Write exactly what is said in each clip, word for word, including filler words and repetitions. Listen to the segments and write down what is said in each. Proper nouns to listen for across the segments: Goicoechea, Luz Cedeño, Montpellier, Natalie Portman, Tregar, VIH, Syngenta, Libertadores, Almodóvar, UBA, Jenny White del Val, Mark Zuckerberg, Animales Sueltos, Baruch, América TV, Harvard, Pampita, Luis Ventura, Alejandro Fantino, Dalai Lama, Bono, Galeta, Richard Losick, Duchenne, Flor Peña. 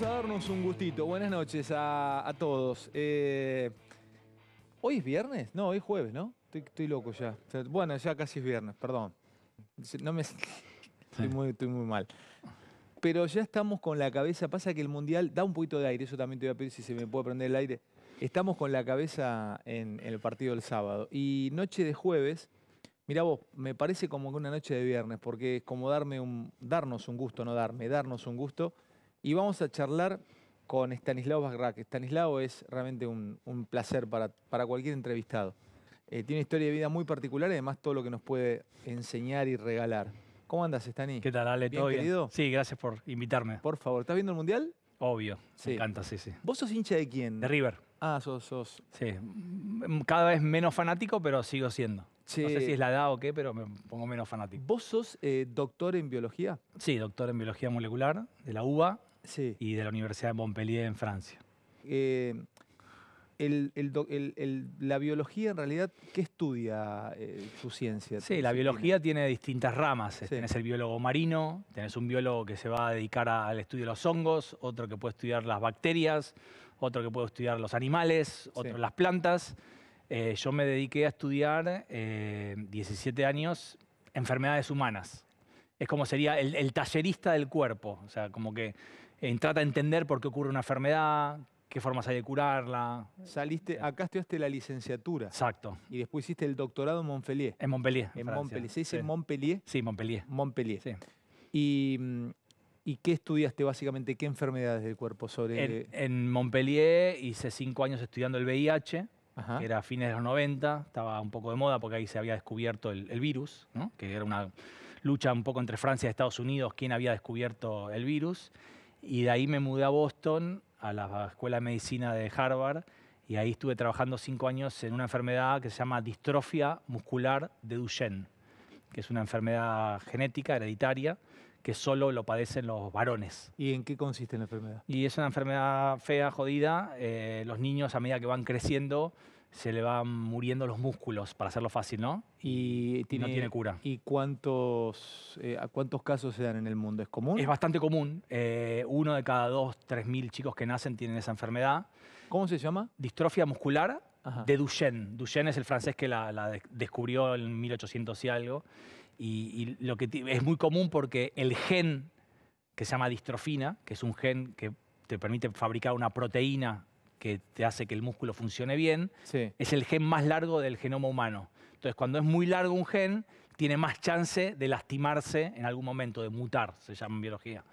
vamos a darnos un gustito. Buenas noches a, a todos. Eh, ¿Hoy es viernes? No, hoy es jueves, ¿no? Estoy, estoy loco ya. O sea, bueno, ya casi es viernes, perdón. No me... estoy, muy, estoy muy mal. Pero ya estamos con la cabeza... Pasa que el Mundial da un poquito de aire. Eso también te voy a pedir si se me puede prender el aire. Estamos con la cabeza en, en el partido del sábado. Y noche de jueves... Mirá vos, me parece como que una noche de viernes, porque es como darme un, darnos un gusto, no darme, darnos un gusto. Y vamos a charlar con Estanislao Bachrach. Estanislao es realmente un, un placer para, para cualquier entrevistado. Eh, tiene una historia de vida muy particular y además todo lo que nos puede enseñar y regalar. ¿Cómo andas, Estani? ¿Qué tal, Ale? ¿Bien, ¿Todo querido? Bien. Sí, gracias por invitarme. Por favor, ¿estás viendo el Mundial? Obvio, sí. Me encanta, sí, sí. ¿Vos sos hincha de quién? De River. Ah, sos, sos... Sí, cada vez menos fanático, pero sigo siendo. Che. No sé si es la edad o qué, pero me pongo menos fanático. ¿Vos sos eh, doctor en biología? Sí, doctor en biología molecular de la U B A, sí, y de la Universidad de Montpellier en Francia. Eh, el, el, el, el, ¿La biología en realidad qué estudia eh, su ciencia? Sí, la biología tiene distintas ramas. Sí. Tenés el biólogo marino, tenés un biólogo que se va a dedicar a, al estudio de los hongos, otro que puede estudiar las bacterias, otro que puede estudiar los animales, otro sí, las plantas. Eh, yo me dediqué a estudiar eh, diecisiete años enfermedades humanas. Es como sería el, el tallerista del cuerpo. O sea, como que eh, trata de entender por qué ocurre una enfermedad, qué formas hay de curarla. Saliste, acá estudiaste la licenciatura. Exacto. Y después hiciste el doctorado en Montpellier. En Montpellier, en Montpellier. ¿Se dice sí. Montpellier? Sí, Montpellier. Montpellier. Sí. Y... ¿Y qué estudiaste básicamente? ¿Qué enfermedades del cuerpo? Sobre En, en Montpellier hice cinco años estudiando el V I H, Ajá. que era a fines de los noventa, estaba un poco de moda porque ahí se había descubierto el, el virus, ¿no? Que era una lucha un poco entre Francia y Estados Unidos, quién había descubierto el virus. Y de ahí me mudé a Boston, a la Escuela de Medicina de Harvard, y ahí estuve trabajando cinco años en una enfermedad que se llama distrofia muscular de Duchenne, que es una enfermedad genética, hereditaria, que solo lo padecen los varones. ¿Y en qué consiste la enfermedad? Y es una enfermedad fea, jodida. Eh, los niños, a medida que van creciendo, se le van muriendo los músculos, para hacerlo fácil, ¿no? Y, tiene, y no tiene cura. ¿Y cuántos, eh, cuántos casos se dan en el mundo? ¿Es común? Es bastante común. Eh, uno de cada dos, tres mil chicos que nacen tienen esa enfermedad. ¿Cómo se llama? Distrofia muscular Ajá. de Duchenne. Duchenne es el francés que la, la de- descubrió en mil ochocientos y algo. Y, y lo que es muy común porque el gen que se llama distrofina, que es un gen que te permite fabricar una proteína que te hace que el músculo funcione bien, sí, es el gen más largo del genoma humano. Entonces, cuando es muy largo un gen, tiene más chance de lastimarse en algún momento, de mutar, se llama en biología.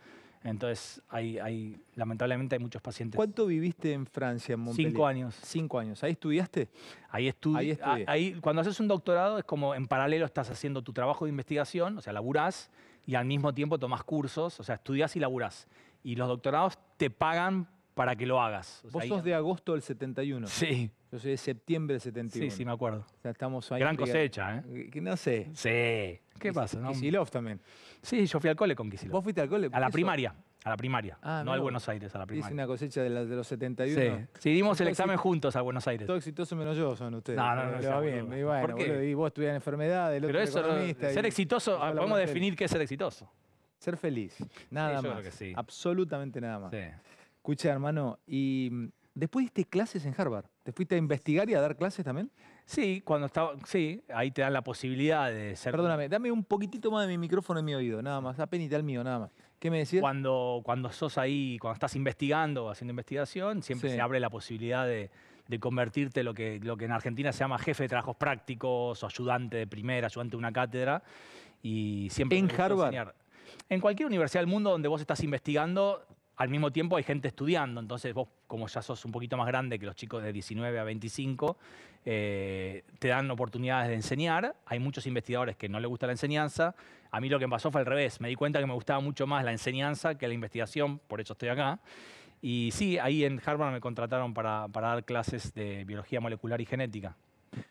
Entonces, hay, hay, lamentablemente hay muchos pacientes. ¿Cuánto viviste en Francia, en Montpellier? Cinco años. Cinco años. ¿Ahí estudiaste? Ahí, estu ahí estudié. Ahí, cuando haces un doctorado es como en paralelo estás haciendo tu trabajo de investigación, o sea, laburás y al mismo tiempo tomás cursos, o sea, estudiás y laburás. Y los doctorados te pagan para que lo hagas. O sea, Vos ahí... sos de agosto del setenta y uno. Sí. Yo soy de septiembre del setenta y uno. Sí, sí, me acuerdo. O sea, estamos ahí. Gran cosecha, ¿eh? Que no sé. Sí. ¿Qué pasa? ¿No? Kicillof también. Sí, yo fui al cole con Kicillof. ¿Vos fuiste al cole? A la primaria. A la primaria. Ah, no al Buenos Aires, a la primaria. Es una cosecha de, la, de los setenta y uno. Sí, sí dimos el examen juntos a Buenos Aires. Todo exitoso menos yo son ustedes. No, no, no. no va bien. Y bueno, ¿Por qué? Boludo, y vos estudias enfermedades, el otro es economista. Ser y, exitoso, y podemos definir qué es ser exitoso. Ser feliz. Nada sí, más. Yo creo que sí. Absolutamente nada más. Sí. Escucha, hermano, y... ¿Después diste clases en Harvard? ¿Te fuiste a investigar y a dar clases también? Sí, cuando estaba, sí, ahí te dan la posibilidad de ser... Perdóname, dame un poquitito más de mi micrófono en mi oído, nada más, apenas el mío, nada más. ¿Qué me decías? Cuando, cuando sos ahí, cuando estás investigando, haciendo investigación, siempre sí, se abre la posibilidad de, de convertirte en lo que, lo que en Argentina se llama jefe de trabajos prácticos o ayudante de primera, ayudante de una cátedra. Y siempre ¿En Harvard? Enseñar. En cualquier universidad del mundo donde vos estás investigando... Al mismo tiempo hay gente estudiando, entonces vos, como ya sos un poquito más grande que los chicos de diecinueve a veinticinco, eh, te dan oportunidades de enseñar. Hay muchos investigadores que no les gusta la enseñanza. A mí lo que me pasó fue al revés. Me di cuenta que me gustaba mucho más la enseñanza que la investigación, por eso estoy acá. Y sí, ahí en Harvard me contrataron para, para dar clases de biología molecular y genética.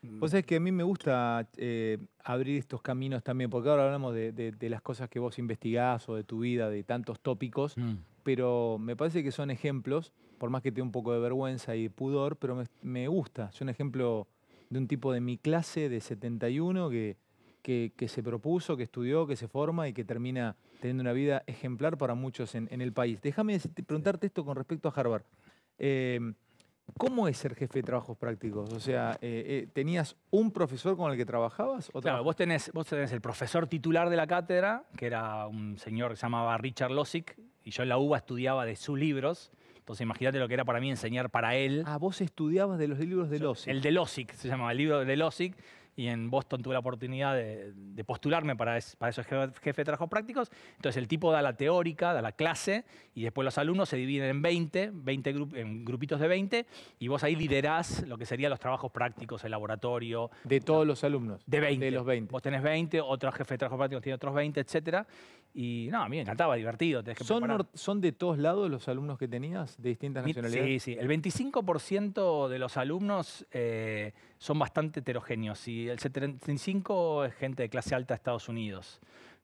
Vos sabés que a mí me gusta eh, abrir estos caminos también, porque ahora hablamos de, de, de las cosas que vos investigás o de tu vida, de tantos tópicos, mm. pero me parece que son ejemplos, por más que tenga un poco de vergüenza y de pudor, pero me, me gusta. Es un ejemplo de un tipo de mi clase de setenta y uno que que, que se propuso, que estudió, que se forma y que termina teniendo una vida ejemplar para muchos en, en el país. Déjame preguntarte esto con respecto a Harvard. Eh, ¿Cómo es ser jefe de trabajos prácticos? O sea, eh, eh, ¿tenías un profesor con el que trabajabas? ¿O claro, vos tenés, vos tenés el profesor titular de la cátedra, que era un señor que se llamaba Richard Losick, y yo en la UBA estudiaba de sus libros. Entonces imagínate lo que era para mí enseñar para él. Ah, vos estudiabas de los libros de Losick. El de Losick, se llamaba el libro de Losick. Y en Boston tuve la oportunidad de, de postularme para, es, para esos jefes de trabajos prácticos. Entonces el tipo da la teórica, da la clase, y después los alumnos se dividen en veinte, veinte grup, en grupitos de veinte, y vos ahí liderás lo que serían los trabajos prácticos, el laboratorio. ¿De todos la, los alumnos? De veinte. De los veinte. Vos tenés veinte, otro jefe de trabajos prácticos tiene otros veinte, etcétera. Y no, a mí me encantaba, divertido. Tenés que ¿Son, ¿Son de todos lados los alumnos que tenías, de distintas nacionalidades? Sí, sí. El veinticinco por ciento de los alumnos eh, son bastante heterogéneos. Y el setenta y cinco por ciento es gente de clase alta de Estados Unidos.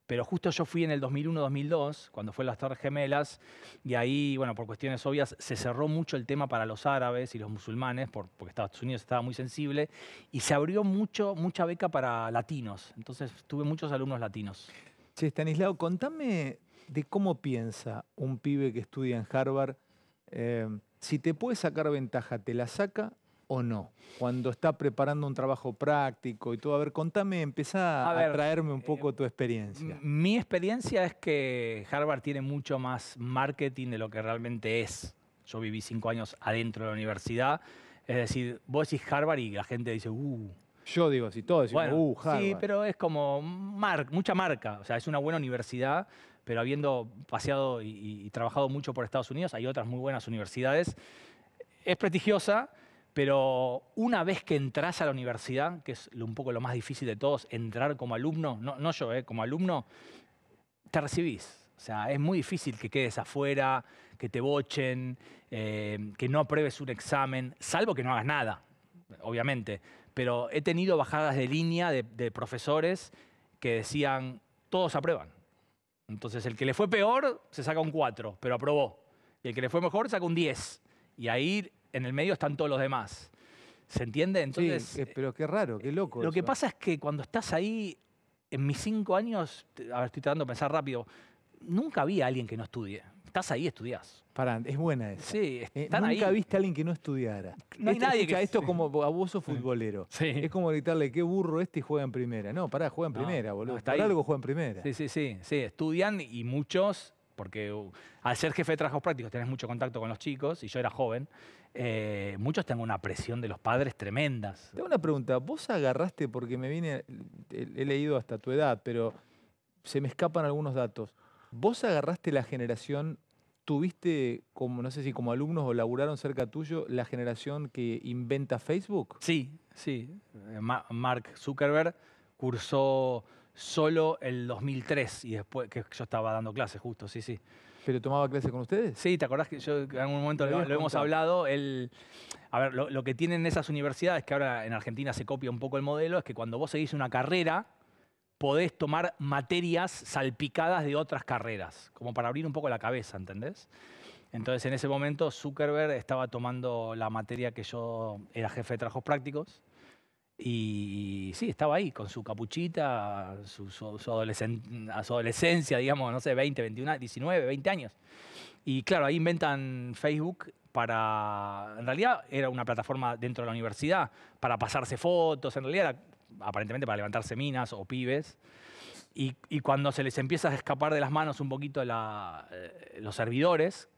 Pero justo yo fui en el dos mil uno, dos mil dos, cuando fue las Torres Gemelas, y ahí, bueno, por cuestiones obvias, se cerró mucho el tema para los árabes y los musulmanes, por, porque Estados Unidos estaba muy sensible, y se abrió mucho, mucha beca para latinos. Entonces tuve muchos alumnos latinos. Che, Estanislao, contame de cómo piensa un pibe que estudia en Harvard. Eh, si te puede sacar ventaja, ¿te la saca o no? Cuando está preparando un trabajo práctico y todo. A ver, contame, empezá a, a ver, traerme un poco eh, tu experiencia. Mi experiencia es que Harvard tiene mucho más marketing de lo que realmente es. Yo viví cinco años adentro de la universidad. Es decir, vos decís Harvard y la gente dice, uh... Yo digo así, todo decimos, bueno, uh, Harvard. Sí, pero es como mar mucha marca. O sea, es una buena universidad, pero habiendo paseado y, y trabajado mucho por Estados Unidos, hay otras muy buenas universidades. Es prestigiosa, pero una vez que entras a la universidad, que es un poco lo más difícil de todos, entrar como alumno, no, no yo, eh, como alumno, te recibís. O sea, es muy difícil que quedes afuera, que te bochen, eh, que no apruebes un examen, salvo que no hagas nada, obviamente. Pero he tenido bajadas de línea de, de profesores que decían, todos aprueban. Entonces, el que le fue peor, se saca un cuatro, pero aprobó. Y el que le fue mejor, saca un diez. Y ahí, en el medio, están todos los demás. ¿Se entiende? Entonces, sí, pero qué raro, qué loco. Lo eso. que pasa es que cuando estás ahí, en mis cinco años, a ver, estoy tratando de pensar rápido, nunca vi a alguien que no estudie. Estás ahí, estudiás. Pará, es buena esa. Sí, están eh, nunca ahí. Viste a alguien que no estudiara. No hay este, nadie escucha, que... Esto es como abuso futbolero. Sí. Sí. Es como gritarle, qué burro este y juega en primera. No, pará, juega en no, primera, boludo. No, Por ahí. Algo juega en primera. Sí, sí, sí, sí. Estudian y muchos, porque uh, al ser jefe de trabajos prácticos tenés mucho contacto con los chicos, y yo era joven, eh, muchos tienen una presión de los padres tremendas. Tengo una pregunta. Vos agarraste, porque me vine... He leído hasta tu edad, pero se me escapan algunos datos. Vos agarraste la generación, tuviste, como no sé si como alumnos o laburaron cerca tuyo, la generación que inventa Facebook. Sí, sí. Ma- Mark Zuckerberg cursó solo el dos mil tres y después, que yo estaba dando clases justo, sí, sí. ¿Pero tomaba clases con ustedes? Sí, ¿te acordás que yo en algún momento lo, lo hemos hablado? El, a ver, lo, lo que tienen esas universidades, que ahora en Argentina se copia un poco el modelo, es que cuando vos seguís una carrera, podés tomar materias salpicadas de otras carreras, como para abrir un poco la cabeza, ¿entendés? Entonces, en ese momento, Zuckerberg estaba tomando la materia que yo era jefe de trabajos prácticos y sí, estaba ahí con su capuchita, su, su, su, adolescen, su adolescencia, digamos, no sé, veinte, veintiuno, diecinueve, veinte años. Y claro, ahí inventan Facebook para... En realidad era una plataforma dentro de la universidad para pasarse fotos, en realidad era... aparentemente para levantarse minas o pibes, y, y cuando se les empieza a escapar de las manos un poquito la, eh, los servidores,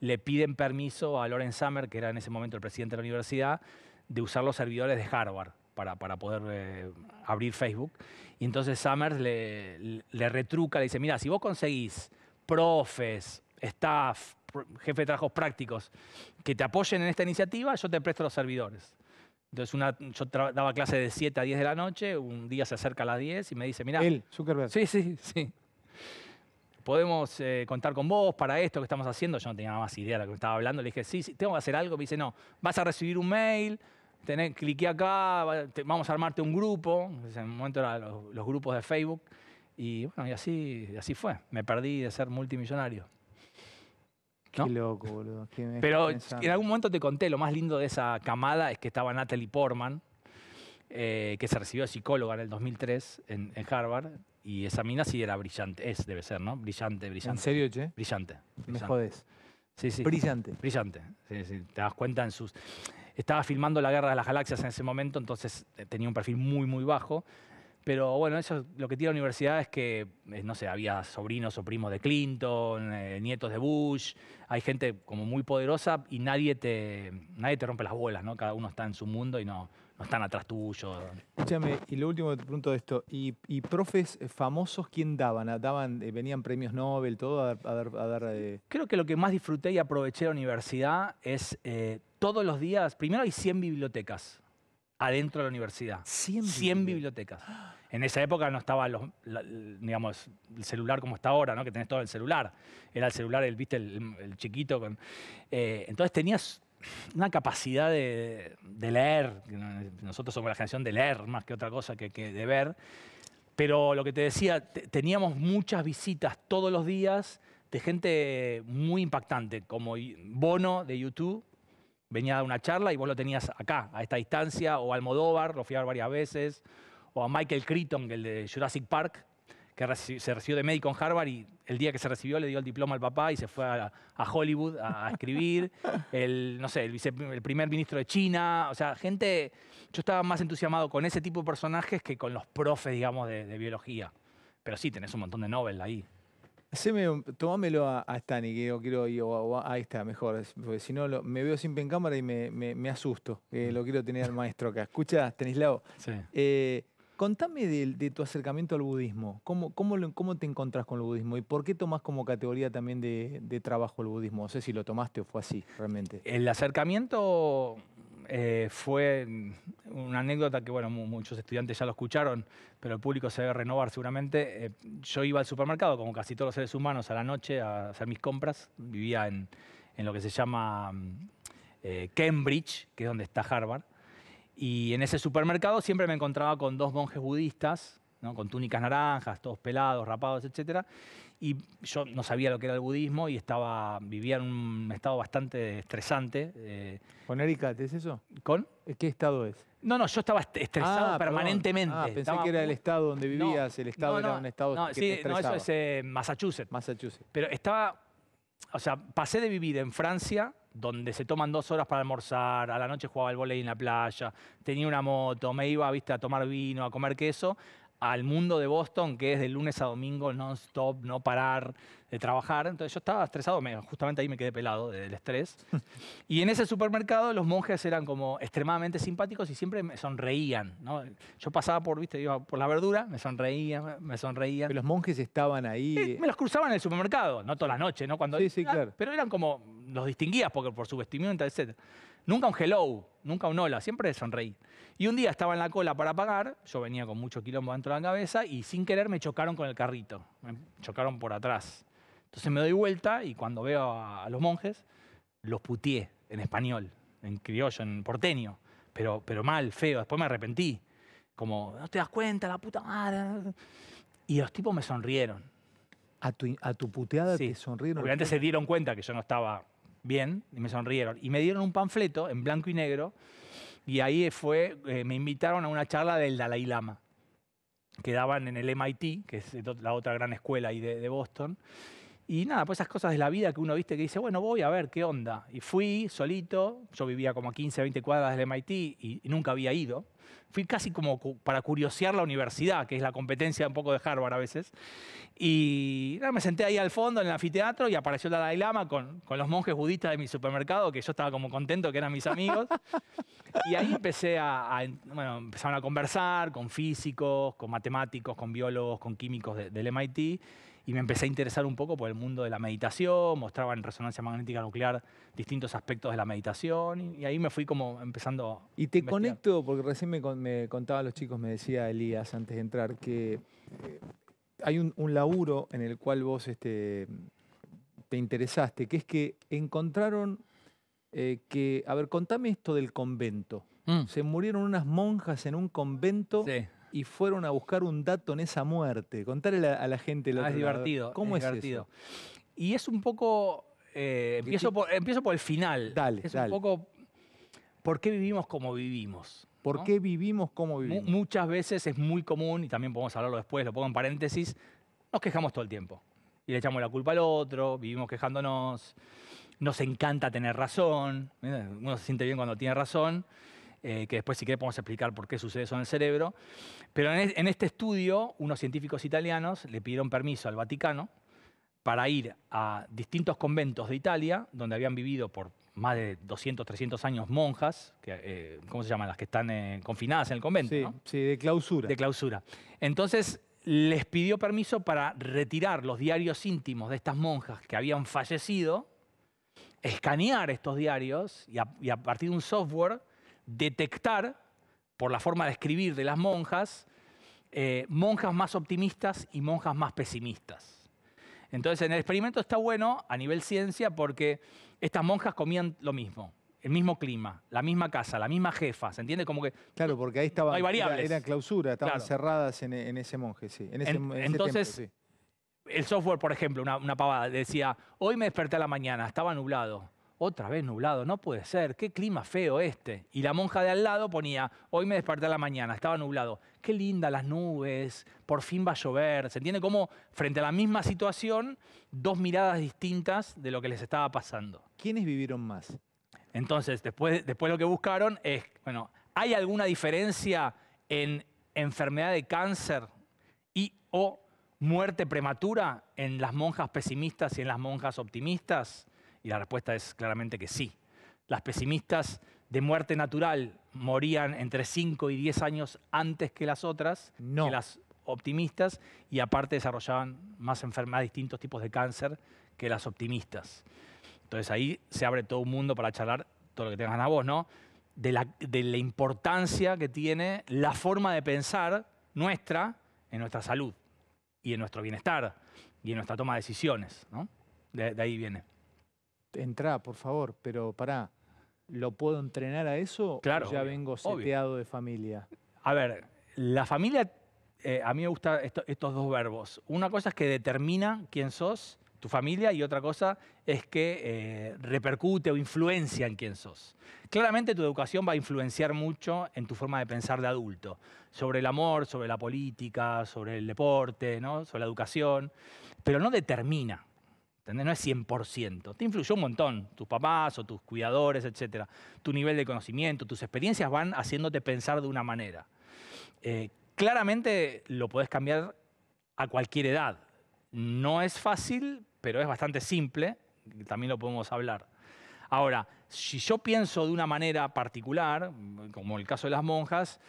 le piden permiso a Lauren Summer, que era en ese momento el presidente de la universidad, de usar los servidores de Harvard para, para poder eh, abrir Facebook. Y entonces Summer le, le retruca, le dice, mira, si vos conseguís profes, staff, jefe de trabajos prácticos que te apoyen en esta iniciativa, yo te presto los servidores. Entonces, una, yo daba clase de siete a diez de la noche, un día se acerca a las diez y me dice, mirá... Él, Zuckerberg. Sí, sí, sí. Podemos eh, contar con vos para esto que estamos haciendo. Yo no tenía más idea de lo que estaba hablando. Le dije, sí, sí, tengo que hacer algo. Me dice, no, vas a recibir un mail, tenés, cliqué acá, te, vamos a armarte un grupo. En un momento eran los, los grupos de Facebook. Y bueno, y así, así fue. Me perdí de ser multimillonario. ¿No? Qué loco, boludo. Qué Pero en algún momento te conté, lo más lindo de esa camada es que estaba Natalie Portman, eh, que se recibió de psicóloga en el dos mil tres en, en Harvard. Y esa mina sí era brillante, es, debe ser, ¿no? Brillante, brillante. ¿En serio, che? Brillante. brillante. Me jodés. Sí, sí. Brillante. Brillante. Sí, sí. Te das cuenta en sus... Estaba filmando La Guerra de las Galaxias en ese momento, entonces tenía un perfil muy, muy bajo. Pero bueno, eso lo que tiene la universidad es que, no sé, había sobrinos o primos de Clinton, eh, nietos de Bush. Hay gente como muy poderosa y nadie te, nadie te rompe las bolas, ¿no? Cada uno está en su mundo y no, no están atrás tuyo. Escúchame, y lo último que te pregunto de esto. ¿Y, y profes famosos quién daban? ¿Daban eh, ¿Venían premios Nobel, todo a, a dar...? A dar eh... Creo que lo que más disfruté y aproveché de la universidad es eh, todos los días... Primero hay cien bibliotecas. Adentro de la universidad. cien bibliotecas. En esa época no estaba los, la, digamos, el celular como está ahora, ¿no? Que tenés todo el celular. Era el celular, el, ¿viste? El, el chiquito. Con, eh, entonces tenías una capacidad de, de leer. Nosotros somos la generación de leer más que otra cosa que, que de ver. Pero lo que te decía, teníamos muchas visitas todos los días de gente muy impactante, como Bono de YouTube. Venía a dar una charla y vos lo tenías acá, a esta distancia, o a Almodóvar, lo fui a ver varias veces, o a Michael Crichton, el de Jurassic Park, que reci se recibió de médico en Harvard y el día que se recibió le dio el diploma al papá y se fue a, a Hollywood a, a escribir. el, no sé, el, vice, el primer ministro de China, o sea, gente... Yo estaba más entusiasmado con ese tipo de personajes que con los profes, digamos, de, de biología. Pero sí, tenés un montón de Nobel ahí. Haceme, tomámelo a, a Stani, que yo quiero ir, ahí está, mejor, porque si no lo, me veo siempre en cámara y me, me, me asusto, eh, lo quiero tener al maestro acá. Escucha, Estanislao, sí. eh, contame de, de tu acercamiento al budismo, ¿Cómo, cómo, lo, cómo te encontrás con el budismo y por qué tomás como categoría también de, de trabajo el budismo? No sé si lo tomaste o fue así, realmente. El acercamiento eh, fue una anécdota que, bueno, muchos estudiantes ya lo escucharon, pero el público se debe renovar seguramente. Eh, yo iba al supermercado, como casi todos los seres humanos, a la noche a hacer mis compras. Vivía en, en lo que se llama eh, Cambridge, que es donde está Harvard. Y en ese supermercado siempre me encontraba con dos monjes budistas, ¿no? Con túnicas naranjas, todos pelados, rapados, etcétera. Y yo no sabía lo que era el budismo y estaba, vivía en un estado bastante estresante. Eh, ¿Con Erika, te es eso? ¿Con? ¿Qué estado es? No, no, yo estaba estresado ah, permanentemente. Ah, pensé estaba... que era el estado donde vivías, no, el estado no, no, era un estado no, que sí, te estresaba. No, eso es eh, Massachusetts. Massachusetts. Pero estaba, o sea, pasé de vivir en Francia, donde se toman dos horas para almorzar, a la noche jugaba al vóley en la playa, tenía una moto, me iba, viste, a tomar vino, a comer queso, al mundo de Boston, que es de lunes a domingo, non-stop, no parar de trabajar. Entonces yo estaba estresado, me, justamente ahí me quedé pelado del estrés. Y en ese supermercado los monjes eran como extremadamente simpáticos y siempre me sonreían, ¿no? Yo pasaba por, viste, iba por la verdura, me sonreían, me sonreían. Pero los monjes estaban ahí. Sí, me los cruzaban en el supermercado, no toda la noche, ¿no? Cuando, sí, sí, ah, claro. Pero eran como, los distinguías porque por su vestimenta, etcétera. Nunca un hello, nunca un hola, siempre sonreí. Y un día estaba en la cola para pagar, yo venía con mucho quilombo dentro de la cabeza y sin querer me chocaron con el carrito, me chocaron por atrás. Entonces me doy vuelta y cuando veo a los monjes, los puteé en español, en criollo, en porteño, pero, pero mal, feo. Después me arrepentí, como, no te das cuenta, la puta madre. Y los tipos me sonrieron. ¿A tu, a tu puteada sí, te sonrieron? Obviamente se dieron cuenta que yo no estaba... bien, y me sonrieron. Y me dieron un panfleto en blanco y negro y ahí fue, eh, me invitaron a una charla del Dalai Lama que daban en el M I T, que es la otra gran escuela ahí de, de Boston. Y nada, pues esas cosas de la vida que uno viste que dice, bueno, voy a ver qué onda. Y fui solito, yo vivía como a quince, veinte cuadras del M I T y, y nunca había ido. Fui casi como cu para curiosear la universidad, que es la competencia un poco de Harvard a veces. Y nada, me senté ahí al fondo en el anfiteatro y apareció el Dalai Lama con, con los monjes budistas de mi supermercado, que yo estaba como contento que eran mis amigos. Y ahí empecé a, a, bueno, empezaron a conversar con físicos, con matemáticos, con biólogos, con químicos de, del M I T. Y me empecé a interesar un poco por el mundo de la meditación, mostraba en resonancia magnética nuclear distintos aspectos de la meditación, y ahí me fui como empezando... Y te conecto, porque recién me, me contaban los chicos, me decía Elías antes de entrar, que eh, hay un, un laburo en el cual vos este, te interesaste, que es que encontraron eh, que... A ver, contame esto del convento. Mm. Se murieron unas monjas en un convento... Sí. Y fueron a buscar un dato en esa muerte. Contarle a, a la gente lo ah, es divertido. ¿Cómo es, es divertido. Eso? Y es un poco... Eh, empiezo, por, empiezo por el final. Dale, es dale. un poco... ¿Por qué vivimos como vivimos? ¿Por ¿no? qué vivimos como vivimos? M muchas veces es muy común, y también podemos hablarlo después, lo pongo en paréntesis, nos quejamos todo el tiempo. Y le echamos la culpa al otro, vivimos quejándonos, nos encanta tener razón, uno se siente bien cuando tiene razón, eh, que después si querés podemos explicar por qué sucede eso en el cerebro. Pero en, es, en este estudio, unos científicos italianos le pidieron permiso al Vaticano para ir a distintos conventos de Italia, donde habían vivido por más de doscientos, trescientos años monjas, que, eh, ¿cómo se llaman? Las que están eh, confinadas en el convento, sí, ¿no? Sí, de clausura. De clausura. Entonces les pidió permiso para retirar los diarios íntimos de estas monjas que habían fallecido, escanear estos diarios y a, y a partir de un software detectar, por la forma de escribir de las monjas, eh, monjas más optimistas y monjas más pesimistas. Entonces, en el experimento está bueno a nivel ciencia porque estas monjas comían lo mismo, el mismo clima, la misma casa, la misma jefa, ¿se entiende? Como que claro, porque ahí estaban, hay variables. Era, era clausura, estaban claro. cerradas en, en ese monje, sí. En ese, en, en entonces, ese templo, sí. El software, por ejemplo, una, una pavada, decía, hoy me desperté a la mañana, estaba nublado. Otra vez nublado, no puede ser, qué clima feo este. Y la monja de al lado ponía, hoy me desperté a la mañana, estaba nublado. Qué linda las nubes, por fin va a llover. ¿Se entiende cómo, frente a la misma situación, dos miradas distintas de lo que les estaba pasando? ¿Quiénes vivieron más? Entonces, después, después lo que buscaron es, bueno, ¿hay alguna diferencia en enfermedad de cáncer y o muerte prematura en las monjas pesimistas y en las monjas optimistas? Y la respuesta es claramente que sí. Las pesimistas de muerte natural morían entre cinco y diez años antes que las otras, no. que las optimistas, y aparte desarrollaban más enfermedades, distintos tipos de cáncer que las optimistas. Entonces ahí se abre todo un mundo para charlar todo lo que tengas a vos, ¿no? De la, de la importancia que tiene la forma de pensar nuestra en nuestra salud y en nuestro bienestar y en nuestra toma de decisiones, ¿no? De, de ahí viene. Entrá, por favor, pero pará, ¿lo puedo entrenar a eso claro, o ya obvio, vengo seteado obvio. de familia? A ver, la familia, eh, a mí me gustan esto, estos dos verbos. Una cosa es que determina quién sos, tu familia, y otra cosa es que eh, repercute o influencia en quién sos. Claramente tu educación va a influenciar mucho en tu forma de pensar de adulto, sobre el amor, sobre la política, sobre el deporte, ¿no? Sobre la educación, pero no determina. ¿Entendés? No es cien por ciento. Te influyó un montón, tus papás o tus cuidadores, etcétera. Tu nivel de conocimiento, tus experiencias van haciéndote pensar de una manera. Eh, claramente lo podés cambiar a cualquier edad. No es fácil, pero es bastante simple. También lo podemos hablar. Ahora, si yo pienso de una manera particular, como el caso de las monjas,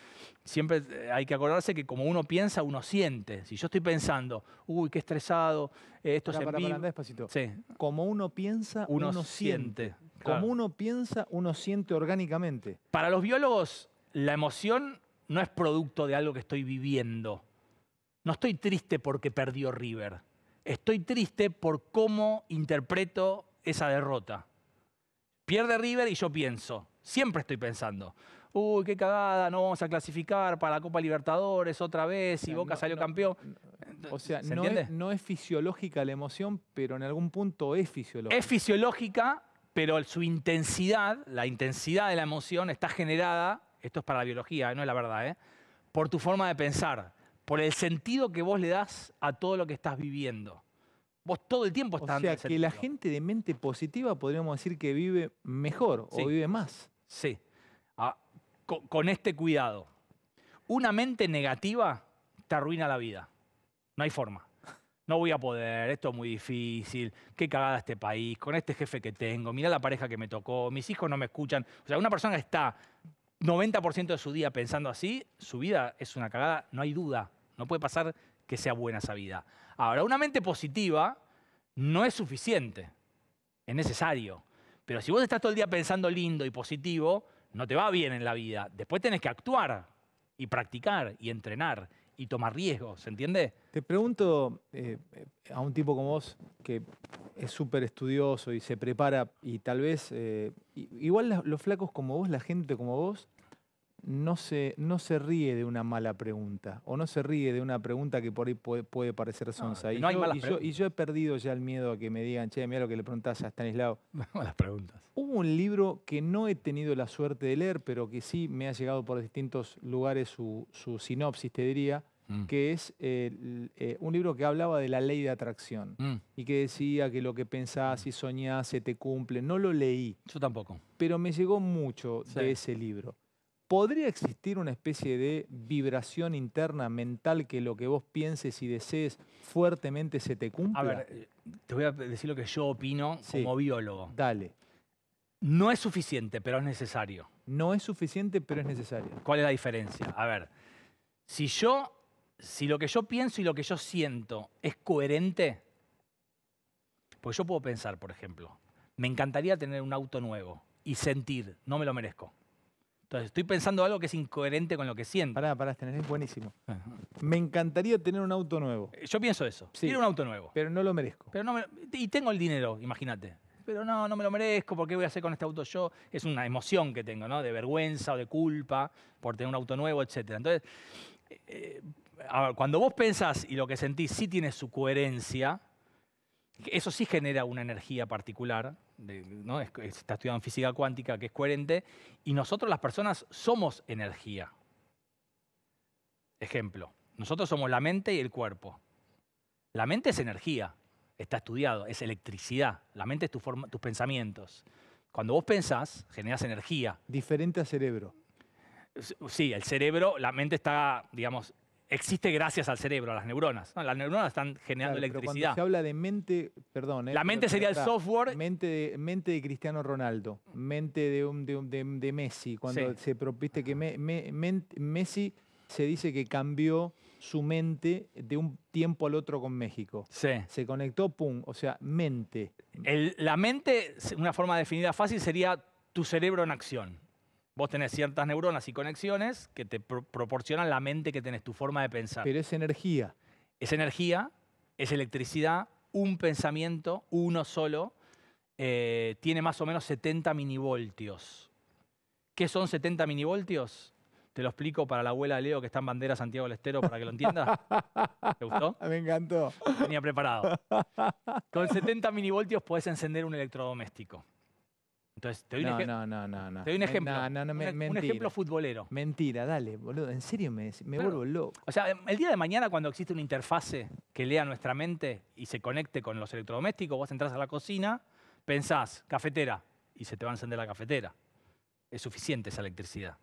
siempre hay que acordarse que como uno piensa, uno siente. Si yo estoy pensando, uy, qué estresado, esto se vive. Despacito. Sí. Como uno piensa, uno, uno siente. siente. Claro. Como uno piensa, uno siente orgánicamente. Para los biólogos, la emoción no es producto de algo que estoy viviendo. No estoy triste porque perdió River. Estoy triste por cómo interpreto esa derrota. Pierde River y yo pienso, siempre estoy pensando, uy, qué cagada, no vamos a clasificar para la Copa Libertadores otra vez, y Boca no, salió no, campeón. No, o sea, ¿se no, es, no es fisiológica la emoción, pero en algún punto es fisiológica. Es fisiológica, pero su intensidad, la intensidad de la emoción está generada, esto es para la biología, no es la verdad, ¿eh? Por tu forma de pensar, por el sentido que vos le das a todo lo que estás viviendo. Vos todo el tiempo estás... O sea, que la gente de mente positiva podríamos decir que vive mejor sí, o vive más. Sí, ah, con, con este cuidado. Una mente negativa te arruina la vida. No hay forma. No voy a poder, esto es muy difícil, qué cagada este país, con este jefe que tengo, mirá la pareja que me tocó, mis hijos no me escuchan. O sea, una persona que está noventa por ciento de su día pensando así, su vida es una cagada, no hay duda. No puede pasar que sea buena esa vida. Ahora, una mente positiva no es suficiente, es necesario. Pero si vos estás todo el día pensando lindo y positivo, no te va bien en la vida. Después tenés que actuar y practicar y entrenar y tomar riesgos, ¿se entiende? Te pregunto eh, a un tipo como vos, que es súper estudioso y se prepara, y tal vez, eh, igual los flacos como vos, la gente como vos, no se, no se ríe de una mala pregunta, o no se ríe de una pregunta que por ahí puede, puede parecer sonsa. No, y, no yo, y, yo, y yo he perdido ya el miedo a que me digan, che, mira lo que le preguntás a Estanislao. Malas preguntas. Hubo un libro que no he tenido la suerte de leer, pero que sí me ha llegado por distintos lugares su, su sinopsis, te diría, mm. que es eh, eh, un libro que hablaba de la ley de atracción mm. y que decía que lo que pensás y soñás se te cumple. No lo leí. Yo tampoco. Pero me llegó mucho sí. de ese libro. ¿Podría existir una especie de vibración interna mental que lo que vos pienses y desees fuertemente se te cumpla? A ver, te voy a decir lo que yo opino sí. como biólogo. Dale. No es suficiente, pero es necesario. No es suficiente, pero es necesario. ¿Cuál es la diferencia? A ver, si yo, si lo que yo pienso y lo que yo siento es coherente, pues yo puedo pensar, por ejemplo, me encantaría tener un auto nuevo y sentir, no me lo merezco. Entonces, estoy pensando algo que es incoherente con lo que siento. Pará, pará, tenés buenísimo. Me encantaría tener un auto nuevo. Yo pienso eso. Sí, quiero un auto nuevo. Pero no lo merezco. Pero no me, y tengo el dinero, imagínate. Pero no, no me lo merezco, ¿por qué voy a hacer con este auto yo? Es una emoción que tengo, ¿no? De vergüenza o de culpa por tener un auto nuevo, etcétera. Entonces, eh, a ver, cuando vos pensás y lo que sentís sí tiene su coherencia, eso sí genera una energía particular, de, ¿no? es, está estudiado en física cuántica, que es coherente, y nosotros las personas somos energía. Ejemplo, nosotros somos la mente y el cuerpo. La mente es energía, está estudiado, es electricidad. La mente es tu forma, tus pensamientos. Cuando vos pensás, generás energía. Diferente al cerebro. Sí, el cerebro, la mente está, digamos... Existe gracias al cerebro, a las neuronas. No, las neuronas están generando claro, electricidad. Pero cuando se habla de mente, perdón. ¿eh? La mente pero, sería está, el software. Mente de, mente de Cristiano Ronaldo, mente de, un, de, de, de Messi. Cuando sí. se propiste que me, me, me, Messi se dice que cambió su mente de un tiempo al otro con México. Sí. Se conectó, pum, o sea, mente. El, la mente, una forma definida fácil, sería tu cerebro en acción. Vos tenés ciertas neuronas y conexiones que te pro proporcionan la mente que tenés, tu forma de pensar. Pero es energía. Es energía, es electricidad, un pensamiento, uno solo, eh, tiene más o menos setenta minivoltios. ¿Qué son setenta minivoltios? Te lo explico para la abuela de Leo que está en Bandera Santiago del Estero para que lo entienda. ¿Te gustó? Me encantó. Tenía preparado. Con setenta minivoltios podés encender un electrodoméstico. Entonces, te doy no, un no, no, no, no. Te doy un ejemplo. No, no, no, me, un, un ejemplo futbolero. Mentira, dale, boludo. En serio me, me claro. vuelvo loco. O sea, el día de mañana cuando existe una interfase que lea nuestra mente y se conecte con los electrodomésticos, vos entras a la cocina, pensás, cafetera, y se te va a encender la cafetera. Es suficiente esa electricidad.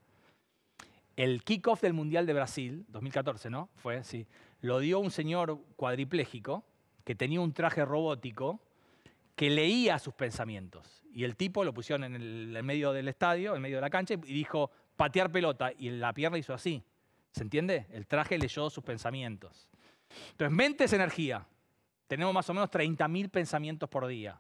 El kickoff del Mundial de Brasil, dos mil catorce, ¿no? Fue, sí. Lo dio un señor cuadripléjico que tenía un traje robótico que leía sus pensamientos. Y el tipo lo pusieron en el en medio del estadio, en medio de la cancha, y dijo, patear pelota, y la pierna hizo así. ¿Se entiende? El traje leyó sus pensamientos. Entonces, mente es energía. Tenemos más o menos treinta mil pensamientos por día,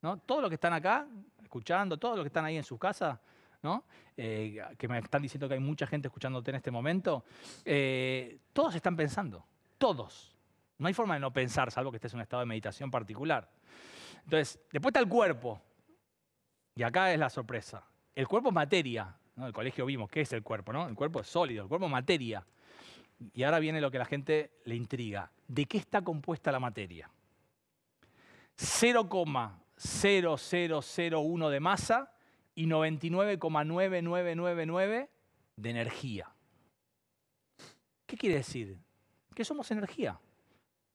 ¿no? Todos los que están acá, escuchando, todos los que están ahí en su casa, ¿no? Eh, que me están diciendo que hay mucha gente escuchándote en este momento, eh, todos están pensando, todos. No hay forma de no pensar, salvo que estés en un estado de meditación particular. Entonces, después está el cuerpo. Y acá es la sorpresa. El cuerpo es materia. ¿No? En el colegio vimos qué es el cuerpo, ¿no? El cuerpo es sólido, el cuerpo es materia. Y ahora viene lo que a la gente le intriga. ¿De qué está compuesta la materia? cero coma cero cero cero uno de masa y noventa y nueve coma nueve nueve nueve nueve de energía. ¿Qué quiere decir? Que somos energía.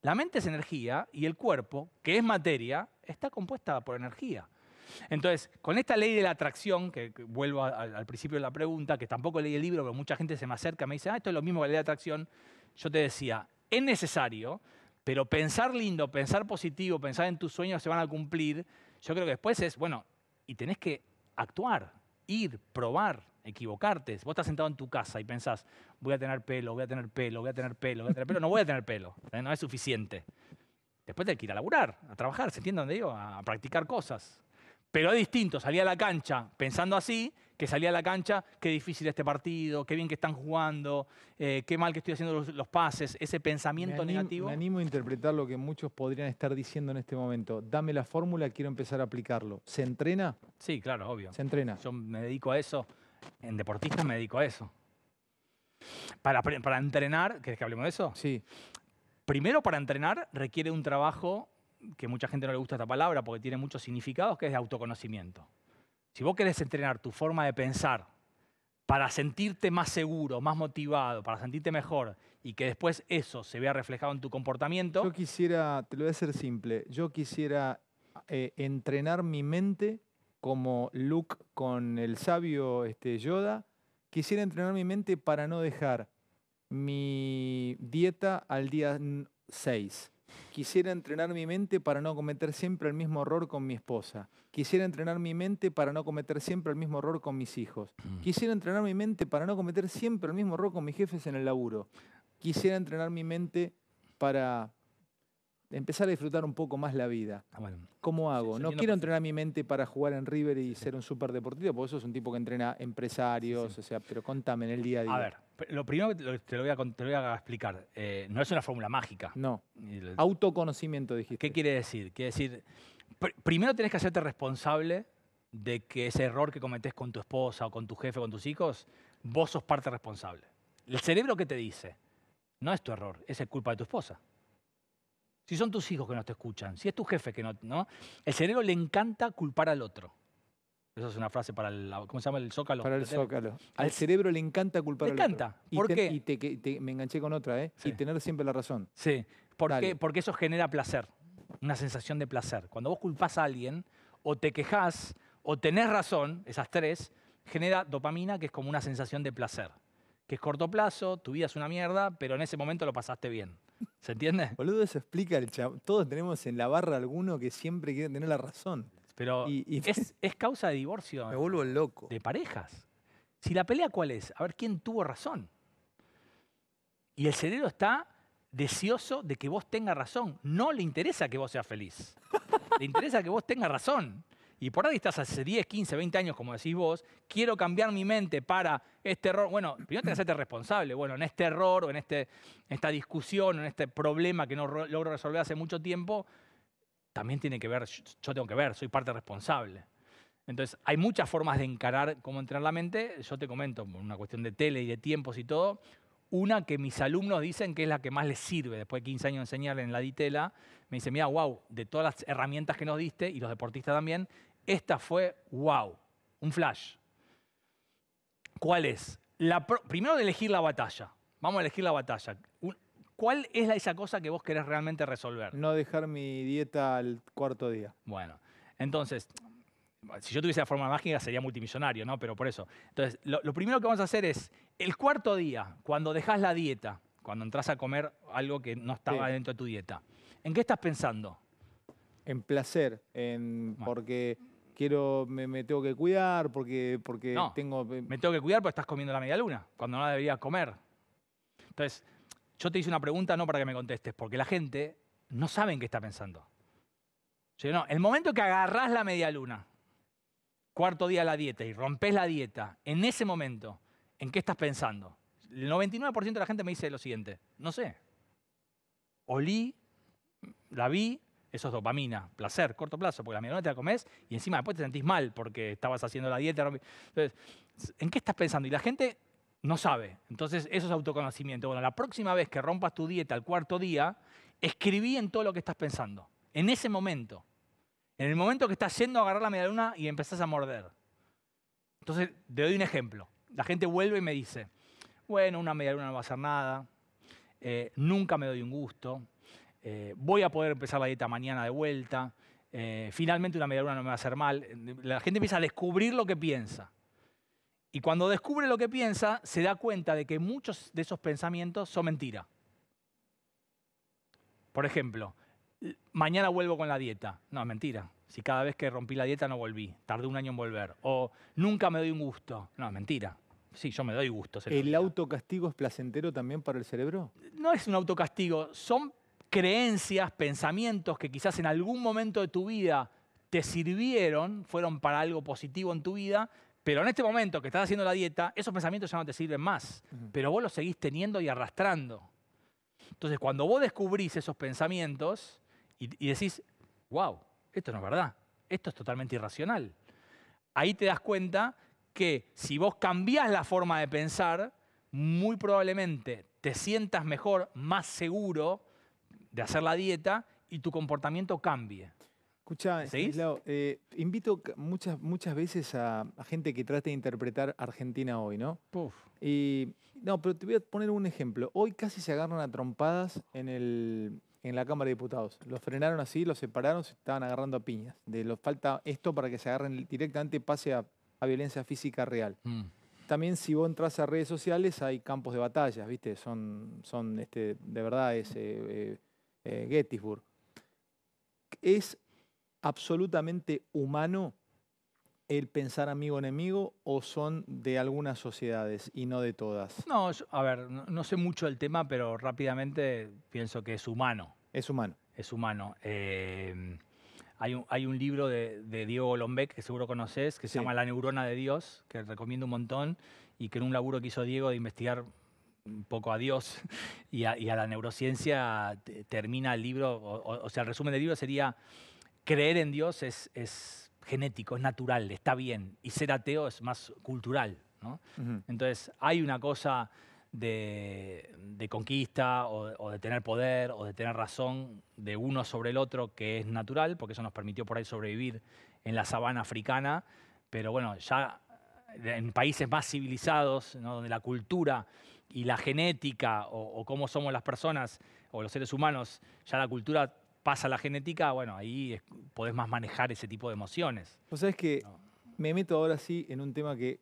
La mente es energía y el cuerpo, que es materia, está compuesta por energía. Entonces, con esta ley de la atracción, que vuelvo a, a, al principio de la pregunta, que tampoco leí el libro, pero mucha gente se me acerca y me dice, ah, esto es lo mismo que la ley de atracción. Yo te decía, es necesario, pero pensar lindo, pensar positivo, pensar en tus sueños se van a cumplir. Yo creo que después es, bueno, y tenés que actuar, ir, probar, equivocarte. Si vos estás sentado en tu casa y pensás, voy a tener pelo, voy a tener pelo, voy a tener pelo, voy a tener pelo, no voy a tener pelo, ¿eh? No es suficiente. Después tenés que ir a laburar, a trabajar, ¿se entiende dónde digo? A practicar cosas. Pero es distinto, salí a la cancha pensando así, que salí a la cancha, qué difícil este partido, qué bien que están jugando, eh, qué mal que estoy haciendo los, los pases, ese pensamiento me animo, negativo. Me animo a interpretar lo que muchos podrían estar diciendo en este momento. Dame la fórmula, quiero empezar a aplicarlo. ¿Se entrena? Sí, claro, obvio. Se entrena. Yo me dedico a eso. en deportistas me dedico a eso. Para, para entrenar, ¿querés que hablemos de eso? Sí. Primero, para entrenar requiere un trabajo que mucha gente no le gusta esta palabra porque tiene muchos significados, que es de autoconocimiento. Si vos querés entrenar tu forma de pensar para sentirte más seguro, más motivado, para sentirte mejor y que después eso se vea reflejado en tu comportamiento... Yo quisiera, te lo voy a hacer simple, yo quisiera eh, entrenar mi mente como Luke con el sabio este, Yoda. Quisiera entrenar mi mente para no dejar mi dieta al día seis. Quisiera entrenar mi mente para no cometer siempre el mismo error con mi esposa. Quisiera entrenar mi mente para no cometer siempre el mismo error con mis hijos. Quisiera entrenar mi mente para no cometer siempre el mismo error con mis jefes en el laburo. Quisiera entrenar mi mente para empezar a disfrutar un poco más la vida. Ah, bueno. ¿Cómo hago? No quiero entrenar mi mente para jugar en River y ser un superdeportista, porque eso es un tipo que entrena empresarios, sí, sí. O sea, pero contame en el día a día. A ver, lo primero que te lo voy a, te lo voy a explicar, eh, no es una fórmula mágica. No, autoconocimiento dijiste. ¿Qué quiere decir? Quiere decir, pr primero tenés que hacerte responsable de que ese error que cometés con tu esposa o con tu jefe o con tus hijos, vos sos parte responsable. El cerebro que te dice, no es tu error, es culpa de tu esposa. Si son tus hijos que no te escuchan, si es tu jefe que no, ¿no? El cerebro le encanta culpar al otro. Esa es una frase para el... ¿Cómo se llama? El zócalo. Para el zócalo. Al cerebro le encanta culpar al otro. Le encanta. ¿Por qué? Y te, te, te, me enganché con otra, ¿eh? Sí. Y tener siempre la razón. Sí. ¿Por qué? Porque eso genera placer. Una sensación de placer. Cuando vos culpás a alguien, o te quejás, o tenés razón, esas tres, genera dopamina, que es como una sensación de placer. Que es corto plazo, tu vida es una mierda, pero en ese momento lo pasaste bien. ¿Se entiende? Boludo, eso explica el chavo. Todos tenemos en la barra alguno que siempre quiere tener la razón. Pero y, y... Es, es causa de divorcio. Me vuelvo loco. De parejas. Si la pelea, ¿cuál es? A ver quién tuvo razón. Y el cerebro está deseoso de que vos tengas razón. No le interesa que vos seas feliz. Le interesa que vos tengas razón. Y por ahí estás hace diez, quince, veinte años, como decís vos, quiero cambiar mi mente para este error. Bueno, primero tenés que hacerte responsable. Bueno, en este error o en este, en esta discusión o en este problema que no logro resolver hace mucho tiempo, también tiene que ver, yo tengo que ver, soy parte responsable. Entonces, hay muchas formas de encarar cómo entrenar la mente. Yo te comento, una cuestión de tele y de tiempos y todo, una que mis alumnos dicen que es la que más les sirve. Después de quince años de enseñarle en la Ditela, me dicen, mira, wow, de todas las herramientas que nos diste, y los deportistas también, esta fue wow, un flash. ¿Cuál es? La pro Primero de elegir la batalla. Vamos a elegir la batalla. ¿Cuál es la, esa cosa que vos querés realmente resolver? No dejar mi dieta al cuarto día. Bueno, entonces, si yo tuviese la forma mágica sería multimillonario, ¿no? Pero por eso. Entonces, lo, lo primero que vamos a hacer es, el cuarto día, cuando dejás la dieta, cuando entras a comer algo que no estaba sí. dentro de tu dieta, ¿en qué estás pensando? En placer, en, bueno. porque... Quiero, me, me tengo que cuidar porque, porque no, tengo... Me tengo que cuidar porque estás comiendo la media luna, cuando no la deberías comer. Entonces, yo te hice una pregunta no para que me contestes, porque la gente no sabe en qué está pensando. O sea, no, el momento que agarrás la media luna, cuarto día de la dieta y rompes la dieta, en ese momento, ¿en qué estás pensando? El noventa y nueve por ciento de la gente me dice lo siguiente, no sé. Olí, la vi... Eso es dopamina, placer, corto plazo, porque la medialuna te la comes y encima después te sentís mal porque estabas haciendo la dieta. Entonces, ¿en qué estás pensando? Y la gente no sabe. Entonces, eso es autoconocimiento. Bueno, la próxima vez que rompas tu dieta al cuarto día, escribí en todo lo que estás pensando. En ese momento. En el momento que estás yendo a agarrar la medialuna y empezás a morder. Entonces, te doy un ejemplo. La gente vuelve y me dice, bueno, una medialuna no va a hacer nada, eh, nunca me doy un gusto. Eh, voy a poder empezar la dieta mañana de vuelta, eh, finalmente una media luna no me va a hacer mal. La gente empieza a descubrir lo que piensa. Y cuando descubre lo que piensa, se da cuenta de que muchos de esos pensamientos son mentira. Por ejemplo, mañana vuelvo con la dieta. No, es mentira. Si cada vez que rompí la dieta no volví, tardé un año en volver. O nunca me doy un gusto. No, es mentira. Sí, yo me doy gusto. ¿El autocastigo es placentero también para el cerebro? No es un autocastigo, son creencias, pensamientos que quizás en algún momento de tu vida te sirvieron, fueron para algo positivo en tu vida, pero en este momento que estás haciendo la dieta, esos pensamientos ya no te sirven más, uh-huh. pero vos los seguís teniendo y arrastrando. Entonces, cuando vos descubrís esos pensamientos y, y decís, wow, esto no es verdad, esto es totalmente irracional, ahí te das cuenta que si vos cambiás la forma de pensar, muy probablemente te sientas mejor, más seguro de hacer la dieta y tu comportamiento cambie. Escuchá, Estanislao, eh, invito muchas, muchas veces a, a gente que trate de interpretar Argentina hoy, ¿no? Puf. Y, no, pero te voy a poner un ejemplo. Hoy casi se agarran a trompadas en, el, en la Cámara de Diputados. Los frenaron así, los separaron, se estaban agarrando a piñas. De los, falta esto para que se agarren directamente, pase a, a violencia física real. Mm. También si vos entras a redes sociales hay campos de batallas, ¿viste? Son, son este, de verdad, es eh, eh, Gettysburg. Es absolutamente humano el pensar amigo-enemigo, o son de algunas sociedades y no de todas? No, yo, a ver, no, no sé mucho del tema, pero rápidamente pienso que es humano. Es humano. Es humano. Eh, hay, un, hay un libro de, de Diego Golombek, que seguro conoces, que se sí. llama La neurona de Dios, que recomiendo un montón, y que en un laburo que hizo Diego de investigar un poco a Dios y a, y a la neurociencia, termina el libro, o, o sea, el resumen del libro sería... Creer en Dios es, es genético, es natural, está bien. Y ser ateo es más cultural, ¿no? Uh-huh. Entonces, hay una cosa de, de conquista o, o de tener poder o de tener razón de uno sobre el otro que es natural, porque eso nos permitió por ahí sobrevivir en la sabana africana. Pero bueno, ya en países más civilizados, ¿no? Donde la cultura y la genética o, o cómo somos las personas o los seres humanos, ya la cultura... pasa la genética, bueno, ahí es, podés más manejar ese tipo de emociones. Vos sabés que no. me meto ahora sí en un tema que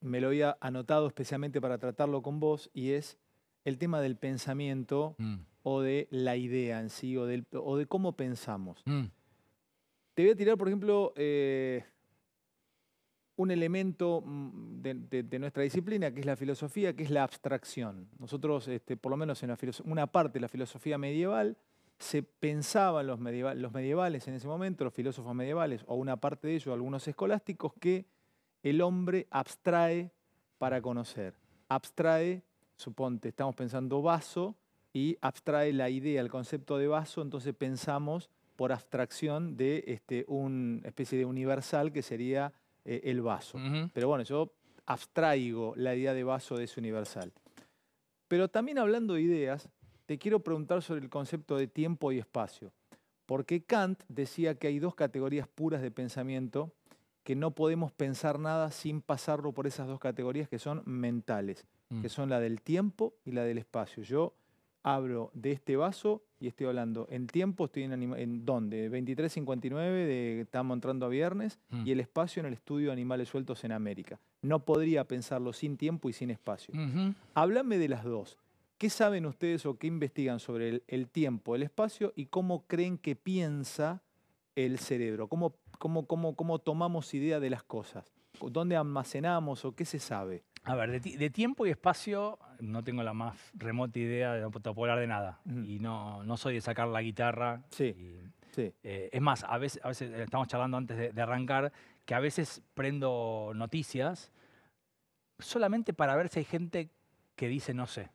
me lo había anotado especialmente para tratarlo con vos, y es el tema del pensamiento mm. o de la idea en sí, o, del, o de cómo pensamos. Mm. Te voy a tirar, por ejemplo, eh, un elemento de, de, de nuestra disciplina, que es la filosofía, que es la abstracción. Nosotros, este, por lo menos en la una parte de la filosofía medieval, se pensaban los, medieva los medievales en ese momento, los filósofos medievales, o una parte de ellos, algunos escolásticos, que el hombre abstrae para conocer. Abstrae, suponte, estamos pensando vaso, y abstrae la idea, el concepto de vaso, entonces pensamos por abstracción de este, una especie de universal que sería eh, el vaso. Uh-huh. Pero bueno, yo abstraigo la idea de vaso de ese universal. Pero también hablando de ideas... Te quiero preguntar sobre el concepto de tiempo y espacio, porque Kant decía que hay dos categorías puras de pensamiento, que no podemos pensar nada sin pasarlo por esas dos categorías que son mentales, mm. que son la del tiempo y la del espacio. Yo hablo de este vaso y estoy hablando en tiempo, estoy en, en ¿dónde? veintitrés cincuenta y nueve, estamos entrando a viernes, mm. y el espacio en el estudio de animales sueltos en América. No podría pensarlo sin tiempo y sin espacio. Mm-hmm. Háblame de las dos. ¿Qué saben ustedes o qué investigan sobre el, el tiempo, el espacio, y cómo creen que piensa el cerebro? ¿Cómo, cómo, cómo, cómo tomamos idea de las cosas? ¿Dónde almacenamos o qué se sabe? A ver, de, de tiempo y espacio no tengo la más remota idea, de no puedo hablar de nada. Uh-huh. Y no, no soy de sacar la guitarra. Sí, y, sí. Eh, es más, a veces, a veces estamos charlando antes de, de arrancar, que a veces prendo noticias solamente para ver si hay gente que dice no sé.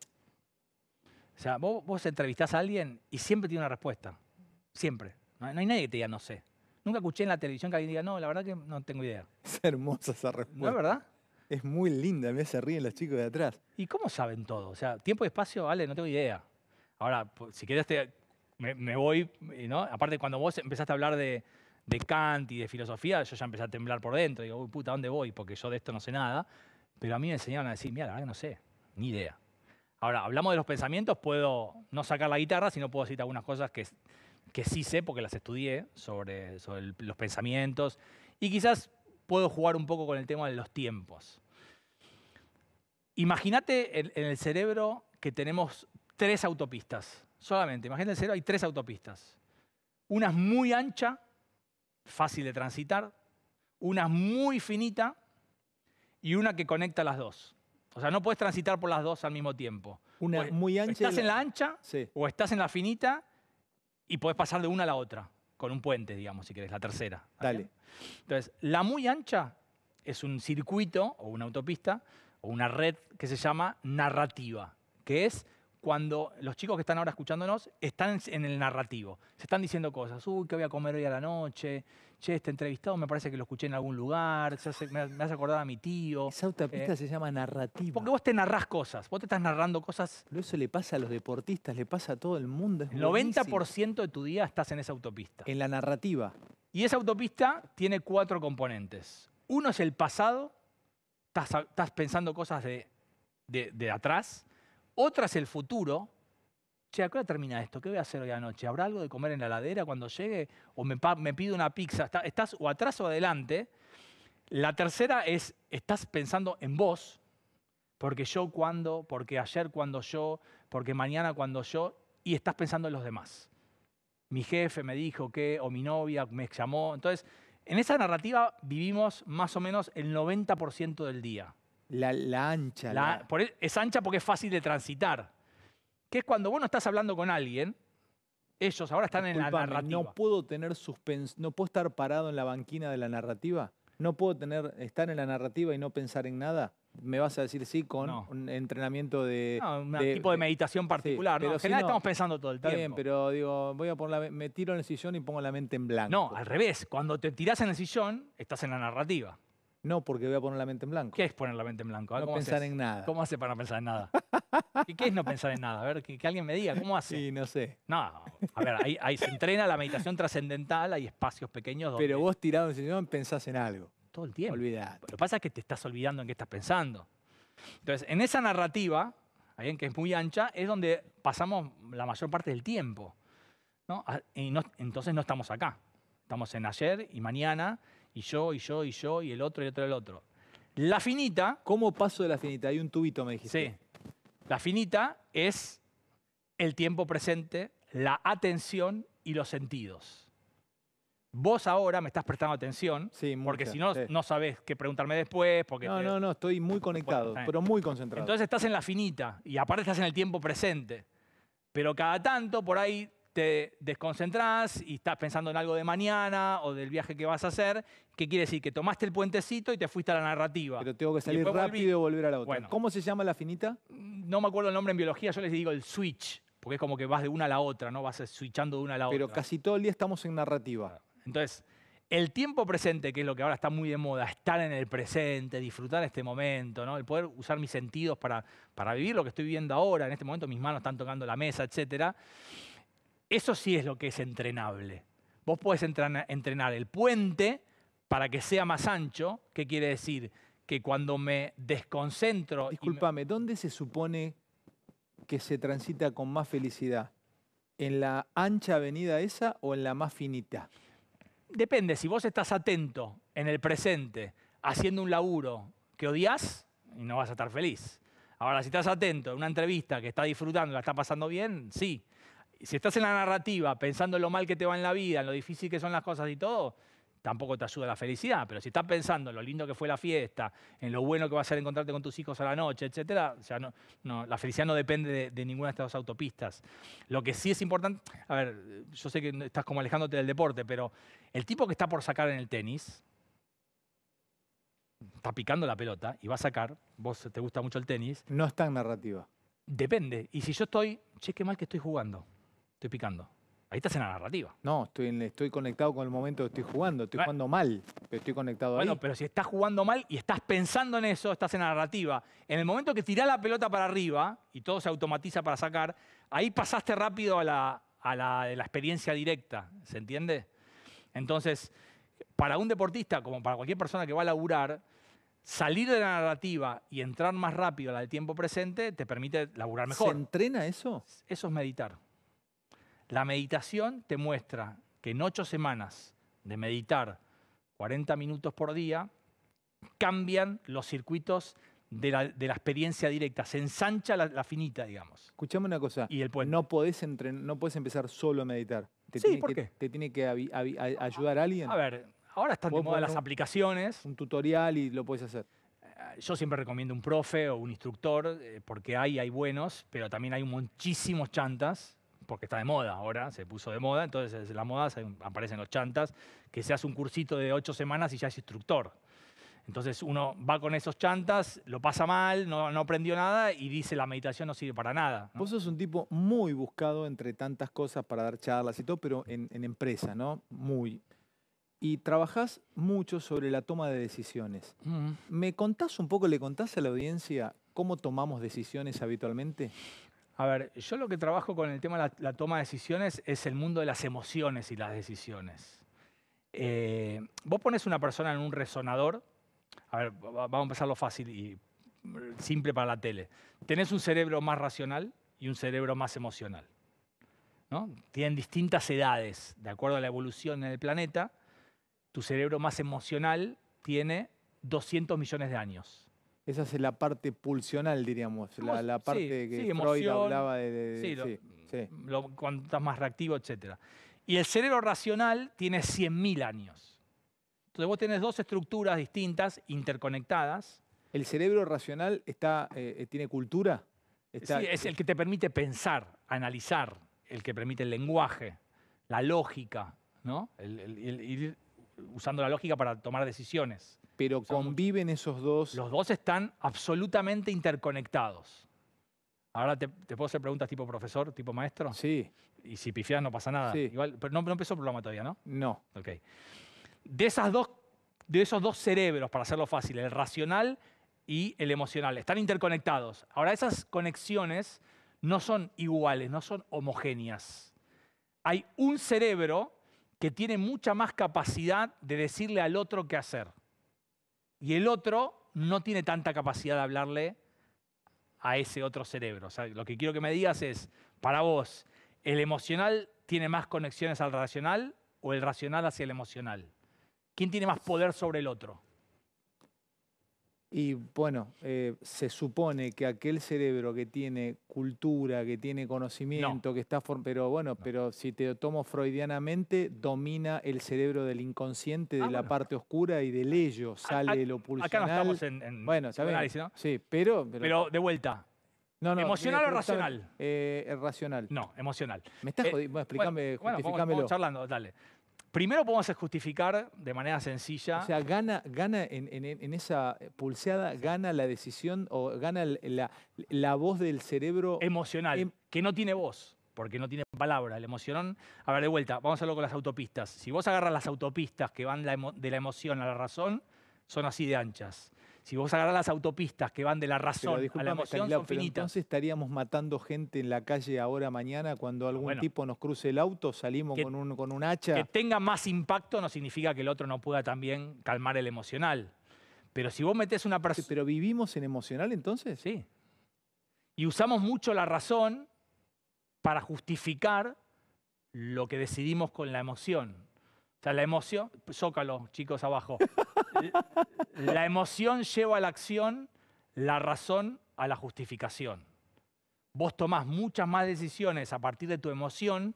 O sea, vos, vos entrevistás a alguien y siempre tiene una respuesta. Siempre. No, no hay nadie que te diga no sé. Nunca escuché en la televisión que alguien diga, no, la verdad que no tengo idea. Es hermosa esa respuesta. ¿No es verdad? Es muy linda, me hace ríen los chicos de atrás. ¿Y cómo saben todo? O sea, tiempo y espacio, Ale, no tengo idea. Ahora, si querés, te, me, me voy, ¿no? Aparte, cuando vos empezaste a hablar de, de Kant y de filosofía, yo ya empecé a temblar por dentro. Digo, uy, puta, ¿a dónde voy? Porque yo de esto no sé nada. Pero a mí me enseñaron a decir, mira, la verdad que no sé, ni idea. Ahora, hablamos de los pensamientos, puedo no sacar la guitarra, sino puedo decirte algunas cosas que, que sí sé, porque las estudié, sobre, sobre el, los pensamientos. Y quizás puedo jugar un poco con el tema de los tiempos. Imagínate en, en el cerebro que tenemos tres autopistas. Solamente, imagínate en el cerebro hay tres autopistas. Una es muy ancha, fácil de transitar. Una es muy finita y una que conecta las dos. O sea, no puedes transitar por las dos al mismo tiempo. Una o muy ancha. Estás la... en la ancha sí. o estás en la finita y podés pasar de una a la otra, con un puente, digamos, si querés, la tercera. Dale. ¿Vale? Entonces, la muy ancha es un circuito o una autopista o una red que se llama narrativa, que es cuando los chicos que están ahora escuchándonos están en el narrativo. Se están diciendo cosas. Uy, ¿qué voy a comer hoy a la noche? Che, este entrevistado me parece que lo escuché en algún lugar. Se hace, me hace acordar a mi tío. Esa autopista eh, se llama narrativa. Porque vos te narrás cosas. Vos te estás narrando cosas. Pero eso le pasa a los deportistas, le pasa a todo el mundo. El noventa por ciento de tu día estás en esa autopista. En la narrativa. Y esa autopista tiene cuatro componentes. Uno es el pasado. Estás, estás pensando cosas de, de, de atrás. Otra es el futuro. Che, ¿a qué hora termina esto? ¿Qué voy a hacer hoy anoche? ¿Habrá algo de comer en la heladera cuando llegue? ¿O me, me pido una pizza? Está, estás o atrás o adelante. La tercera es, estás pensando en vos. Porque yo cuando, porque ayer cuando yo, porque mañana cuando yo. Y estás pensando en los demás. Mi jefe me dijo que, o mi novia me llamó. Entonces, en esa narrativa vivimos más o menos el noventa por ciento del día. La, la ancha. La, la... Por eso, es ancha porque es fácil de transitar. Que es cuando vos no estás hablando con alguien, ellos ahora están Disculpame, en la narrativa. No puedo tener suspens... no puedo estar parado en la banquina de la narrativa. No puedo tener estar en la narrativa y no pensar en nada. Me vas a decir sí con no. un entrenamiento de... No, un de, tipo de meditación particular. Sí, ¿no? En general si no, estamos pensando todo el tiempo. Bien, pero digo, voy a poner la, me tiro en el sillón y pongo la mente en blanco. No, al revés. Cuando te tirás en el sillón, estás en la narrativa. No, porque voy a poner la mente en blanco. ¿Qué es poner la mente en blanco? No pensar en nada. ¿Cómo hace para no pensar en nada? ¿Y qué es no pensar en nada? A ver, que, que alguien me diga, ¿cómo hace? Sí, no sé. No, a ver, ahí, ahí se entrena la meditación trascendental, hay espacios pequeños donde... Pero vos tirado en el sillón pensás en algo. Todo el tiempo. Olvidate. Lo que pasa es que te estás olvidando en qué estás pensando. Entonces, en esa narrativa, ahí en que es muy ancha, es donde pasamos la mayor parte del tiempo, ¿no? Y no, entonces no estamos acá. Estamos en ayer y mañana... Y yo, y yo, y yo, y el otro, y el otro, y el otro. La finita... ¿Cómo paso de la finita? Hay un tubito, me dijiste. Sí. La finita es el tiempo presente, la atención y los sentidos. Vos ahora me estás prestando atención, sí, mucha, porque si no, sí. no sabés qué preguntarme después. Porque no, te, no, no, estoy muy conectado, porque, pero muy concentrado. Entonces estás en la finita, y aparte estás en el tiempo presente. Pero cada tanto, por ahí... te desconcentrás y estás pensando en algo de mañana o del viaje que vas a hacer. ¿Qué quiere decir? Que tomaste el puentecito y te fuiste a la narrativa. Pero tengo que salir rápido y volver a la otra. Bueno, ¿cómo se llama la finita? No me acuerdo el nombre en biología, yo les digo el switch, porque es como que vas de una a la otra, ¿no? Vas switchando de una a la Pero otra. Pero casi todo el día estamos en narrativa. Entonces, el tiempo presente, que es lo que ahora está muy de moda, estar en el presente, disfrutar este momento, ¿no? El poder usar mis sentidos para, para vivir lo que estoy viviendo ahora. En este momento mis manos están tocando la mesa, etcétera. Eso sí es lo que es entrenable. Vos podés entrenar el puente para que sea más ancho, que quiere decir que cuando me desconcentro... Disculpame, me... ¿dónde se supone que se transita con más felicidad? ¿En la ancha avenida esa o en la más finita? Depende, si vos estás atento en el presente, haciendo un laburo que odiás, no vas a estar feliz. Ahora, si estás atento en una entrevista que estás disfrutando, la estás pasando bien, sí. Si estás en la narrativa, pensando en lo mal que te va en la vida, en lo difícil que son las cosas y todo, tampoco te ayuda la felicidad. Pero si estás pensando en lo lindo que fue la fiesta, en lo bueno que va a ser encontrarte con tus hijos a la noche, etcétera, o sea, no, no, la felicidad no depende de, de ninguna de estas dos autopistas. Lo que sí es importante... A ver, yo sé que estás como alejándote del deporte, pero el tipo que está por sacar en el tenis, está picando la pelota y va a sacar, vos te gusta mucho el tenis... No es tan narrativa. Depende. Y si yo estoy... Che, qué mal que estoy jugando. Estoy picando. Ahí estás en la narrativa. No, estoy, en, estoy conectado con el momento que estoy jugando. Estoy bueno, jugando mal, pero estoy conectado bueno, ahí. Bueno, pero si estás jugando mal y estás pensando en eso, estás en la narrativa. En el momento que tirás la pelota para arriba y todo se automatiza para sacar, ahí pasaste rápido a la, a la, la experiencia directa. ¿Se entiende? Entonces, para un deportista, como para cualquier persona que va a laburar, salir de la narrativa y entrar más rápido a la del tiempo presente te permite laburar mejor. ¿Se entrena eso? Eso es meditar. La meditación te muestra que en ocho semanas de meditar cuarenta minutos por día cambian los circuitos de la, de la experiencia directa. Se ensancha la, la finita, digamos. Escuchame una cosa. Y el puente. No podés, no podés empezar solo a meditar. Te sí, tiene ¿por que, qué? ¿Te tiene que a, a, a ayudar a alguien? A ver, ahora están de moda las un, aplicaciones. Un tutorial y lo podés hacer. Yo siempre recomiendo un profe o un instructor, porque hay, hay buenos, pero también hay muchísimos chantas. Porque está de moda ahora, se puso de moda, entonces desde la moda aparecen los chantas, que se hace un cursito de ocho semanas y ya es instructor. Entonces uno va con esos chantas, lo pasa mal, no, no aprendió nada y dice la meditación no sirve para nada, ¿no? Vos sos un tipo muy buscado entre tantas cosas para dar charlas y todo, pero en, en empresa, ¿no? Muy. Y trabajás mucho sobre la toma de decisiones. Mm. ¿Me contás un poco, le contás a la audiencia cómo tomamos decisiones habitualmente? A ver, yo lo que trabajo con el tema de la, la toma de decisiones es el mundo de las emociones y las decisiones. Eh, vos pones una persona en un resonador. A ver, vamos a empezarlo fácil y simple para la tele. Tenés un cerebro más racional y un cerebro más emocional, ¿no? Tienen distintas edades, de acuerdo a la evolución en el planeta. Tu cerebro más emocional tiene doscientos millones de años. Esa es la parte pulsional, diríamos, la, la parte sí, que sí, Freud emoción, hablaba de... de sí, lo, sí, sí. Lo, cuando estás más reactivo, etcétera. Y el cerebro racional tiene cien mil años. Entonces vos tenés dos estructuras distintas, interconectadas. ¿El cerebro racional está, eh, tiene cultura? Está... Sí, es el que te permite pensar, analizar, el que permite el lenguaje, la lógica, ¿no? El, el, el ir usando la lógica para tomar decisiones. Pero o sea, conviven esos dos... Los dos están absolutamente interconectados. Ahora te, te puedo hacer preguntas tipo profesor, tipo maestro. Sí. Y si pifiás no pasa nada. Sí. Igual, pero no, no empezó el programa todavía, ¿no? No. Ok. De, esas dos, de esos dos cerebros, para hacerlo fácil, el racional y el emocional, están interconectados. Ahora, esas conexiones no son iguales, no son homogéneas. Hay un cerebro que tiene mucha más capacidad de decirle al otro qué hacer. Y el otro no tiene tanta capacidad de hablarle a ese otro cerebro. O sea, lo que quiero que me digas es, para vos, ¿el emocional tiene más conexiones al racional o el racional hacia el emocional? ¿Quién tiene más poder sobre el otro? Y bueno, eh, se supone que aquel cerebro que tiene cultura, que tiene conocimiento, no. que está form pero bueno, no. pero si te lo tomo freudianamente, domina el cerebro del inconsciente, de ah, la bueno. parte oscura y del ello, sale a, de lo pulsional. Acá no estamos en, en bueno, análisis, ¿no? Sí, pero, pero... Pero de vuelta. No, no, ¿Emocional eh, o racional? Eh, racional. No, emocional. Me estás eh, jodiendo, explícame, bueno, justificámelo. Bueno, charlando, dale. Primero podemos justificar de manera sencilla. O sea, gana, gana en, en, en esa pulseada, gana la decisión o gana la, la voz del cerebro... Emocional, em que no tiene voz, porque no tiene palabra. El emoción... A ver, de vuelta, vamos a hablar con las autopistas. Si vos agarras las autopistas que van la de la emoción a la razón, son así de anchas. Si vos agarras las autopistas que van de la razón pero, a la emoción, Kicillof, son finitas. Entonces estaríamos matando gente en la calle ahora, mañana, cuando algún bueno, tipo nos cruce el auto, salimos que, con, un, con un hacha. Que tenga más impacto no significa que el otro no pueda también calmar el emocional. Pero si vos metés una persona... ¿Pero vivimos en emocional entonces? Sí. Y usamos mucho la razón para justificar lo que decidimos con la emoción. O sea, la emoción... Zócalo, chicos, abajo. La emoción lleva a la acción, la razón a la justificación. Vos tomás muchas más decisiones a partir de tu emoción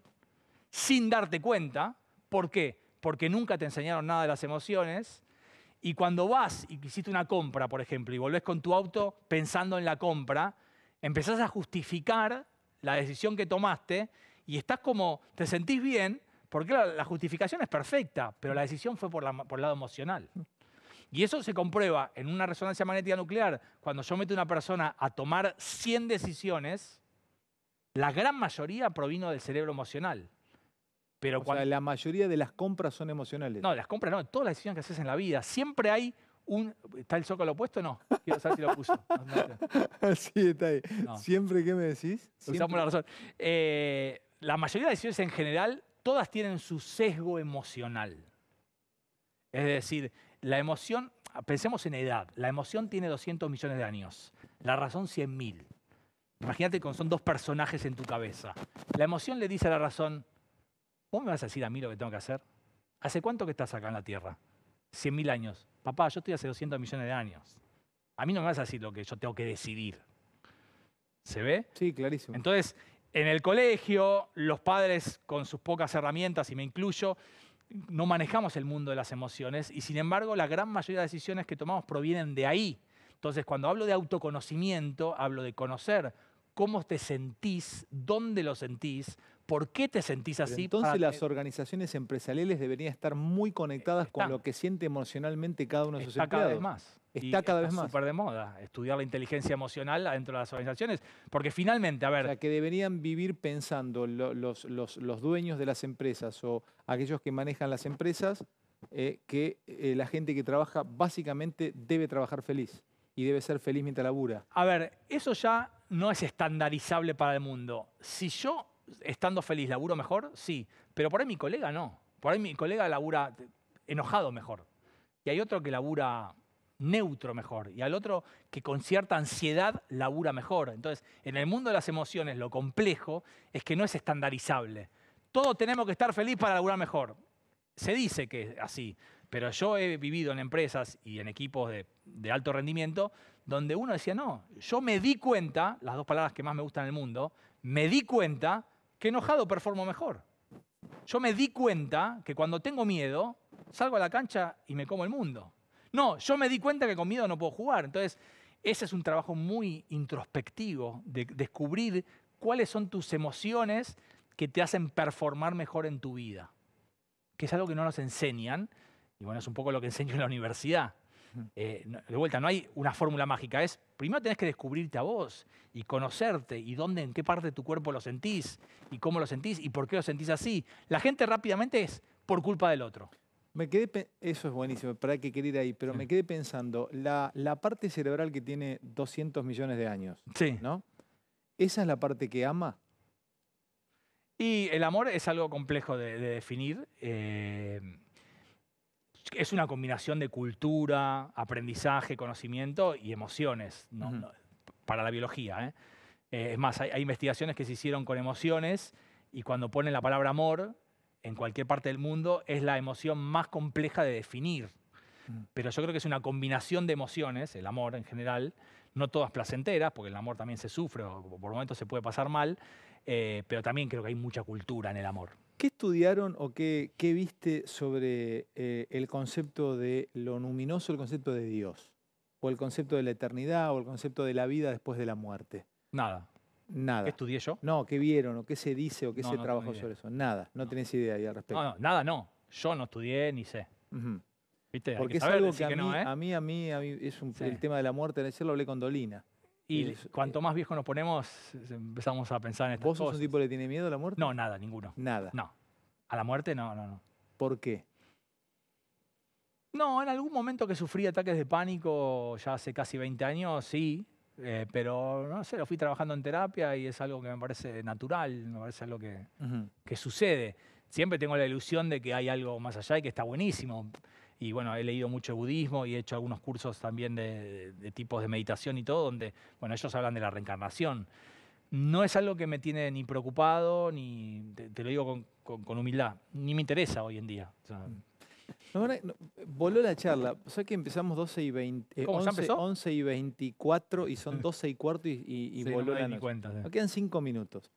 sin darte cuenta. ¿Por qué? Porque nunca te enseñaron nada de las emociones. Y cuando vas y hiciste una compra, por ejemplo, y volvés con tu auto pensando en la compra, empezás a justificar la decisión que tomaste y estás como, te sentís bien, porque la, la justificación es perfecta, pero la decisión fue por, la, por el lado emocional. Y eso se comprueba en una resonancia magnética nuclear. Cuando yo meto a una persona a tomar cien decisiones, la gran mayoría provino del cerebro emocional. Pero o cuando... sea, la mayoría de las compras son emocionales. No, las compras no, todas las decisiones que haces en la vida. Siempre hay un... ¿Está el zócalo puesto o no? Quiero saber si lo puso. No, no sé. Sí, está ahí. No. ¿Siempre qué me decís? Siempre... Usamos la razón. Eh, la mayoría de decisiones en general, todas tienen su sesgo emocional. Es decir... La emoción, pensemos en edad, la emoción tiene doscientos millones de años, la razón cien mil. Imagínate que son dos personajes en tu cabeza. La emoción le dice a la razón, ¿vos me vas a decir a mí lo que tengo que hacer? ¿Hace cuánto que estás acá en la Tierra? cien mil años. Papá, yo estoy hace doscientos millones de años. A mí no me vas a decir lo que yo tengo que decidir. ¿Se ve? Sí, clarísimo. Entonces, en el colegio, los padres con sus pocas herramientas, y me incluyo, no manejamos el mundo de las emociones y, sin embargo, la gran mayoría de decisiones que tomamos provienen de ahí. Entonces, cuando hablo de autoconocimiento, hablo de conocer cómo te sentís, dónde lo sentís, ¿Por qué te sentís así? Pero entonces para... las organizaciones empresariales deberían estar muy conectadas Están. con lo que siente emocionalmente cada uno de sus empleados. Está cada vez más. Está cada vez más. Está súper de moda estudiar la inteligencia emocional dentro de las organizaciones. Porque finalmente, a ver... O sea, que deberían vivir pensando lo, los, los, los dueños de las empresas o aquellos que manejan las empresas eh, que eh, la gente que trabaja básicamente debe trabajar feliz y debe ser feliz mientras labura. A ver, eso ya no es estandarizable para el mundo. Si yo, estando feliz, laburo mejor, sí. Pero por ahí mi colega no. Por ahí mi colega labura enojado mejor. Y hay otro que labura... neutro mejor, y al otro que con cierta ansiedad labura mejor. Entonces, en el mundo de las emociones, lo complejo es que no es estandarizable. Todos tenemos que estar feliz para laburar mejor. Se dice que es así, pero yo he vivido en empresas y en equipos de, de alto rendimiento donde uno decía, no, yo me di cuenta, las dos palabras que más me gustan en el mundo, me di cuenta que enojado performo mejor. Yo me di cuenta que cuando tengo miedo, salgo a la cancha y me como el mundo. No, yo me di cuenta que con miedo no puedo jugar. Entonces, ese es un trabajo muy introspectivo, de descubrir cuáles son tus emociones que te hacen performar mejor en tu vida. Que es algo que no nos enseñan, y bueno, es un poco lo que enseño en la universidad. Eh, de vuelta, no hay una fórmula mágica. Es, primero tenés que descubrirte a vos y conocerte y dónde, en qué parte de tu cuerpo lo sentís y cómo lo sentís y por qué lo sentís así. La gente rápidamente es por culpa del otro. Me quedé, eso es buenísimo, para que querer ir ahí, pero me quedé pensando, la, la parte cerebral que tiene doscientos millones de años, sí, ¿no? ¿Esa es la parte que ama? Y el amor es algo complejo de, de definir. Eh, es una combinación de cultura, aprendizaje, conocimiento y emociones, ¿no? Uh-huh. No, para la biología, ¿eh? Eh, es más, hay, hay investigaciones que se hicieron con emociones y cuando ponen la palabra amor... en cualquier parte del mundo, es la emoción más compleja de definir. Pero yo creo que es una combinación de emociones, el amor en general, no todas placenteras, porque el amor también se sufre, o por momentos se puede pasar mal, eh, pero también creo que hay mucha cultura en el amor. ¿Qué estudiaron o qué, qué viste sobre eh, el concepto de lo luminoso, el concepto de Dios? ¿O el concepto de la eternidad, o el concepto de la vida después de la muerte? Nada. Nada. ¿Qué estudié yo? No, ¿qué vieron o qué se dice o qué no, se no trabajó sobre eso? Nada, no, no tenés idea ahí al respecto. No, no, nada no. Yo no estudié ni sé. Uh-huh. ¿Viste? Porque es algo que, a, que mí, no, ¿eh? a mí, a mí, a mí, es un, sí. el tema de la muerte, ayer lo hablé con Dolina. Y, y es, cuanto eh, más viejos nos ponemos, empezamos a pensar en estas cosas. ¿Vos sos un tipo que le tiene miedo a la muerte? No, nada, ninguno. Nada. No. A la muerte no, no, no. ¿Por qué? No, en algún momento que sufrí ataques de pánico, ya hace casi veinte años, sí. Eh, pero, no sé, lo fui trabajando en terapia y es algo que me parece natural, me parece algo que, uh-huh. que sucede. Siempre tengo la ilusión de que hay algo más allá y que está buenísimo. Y bueno, he leído mucho budismo y he hecho algunos cursos también de, de tipos de meditación y todo, donde, bueno, ellos hablan de la reencarnación. No es algo que me tiene ni preocupado, ni, te, te lo digo con, con, con humildad, ni me interesa hoy en día. O sea, No, no, voló la charla. O sea que empezamos doce y veinte, eh, once, once y veinticuatro y son doce y cuarto y, y, y sí, voló no la noche. Cuenta, sí. Nos quedan cinco minutos.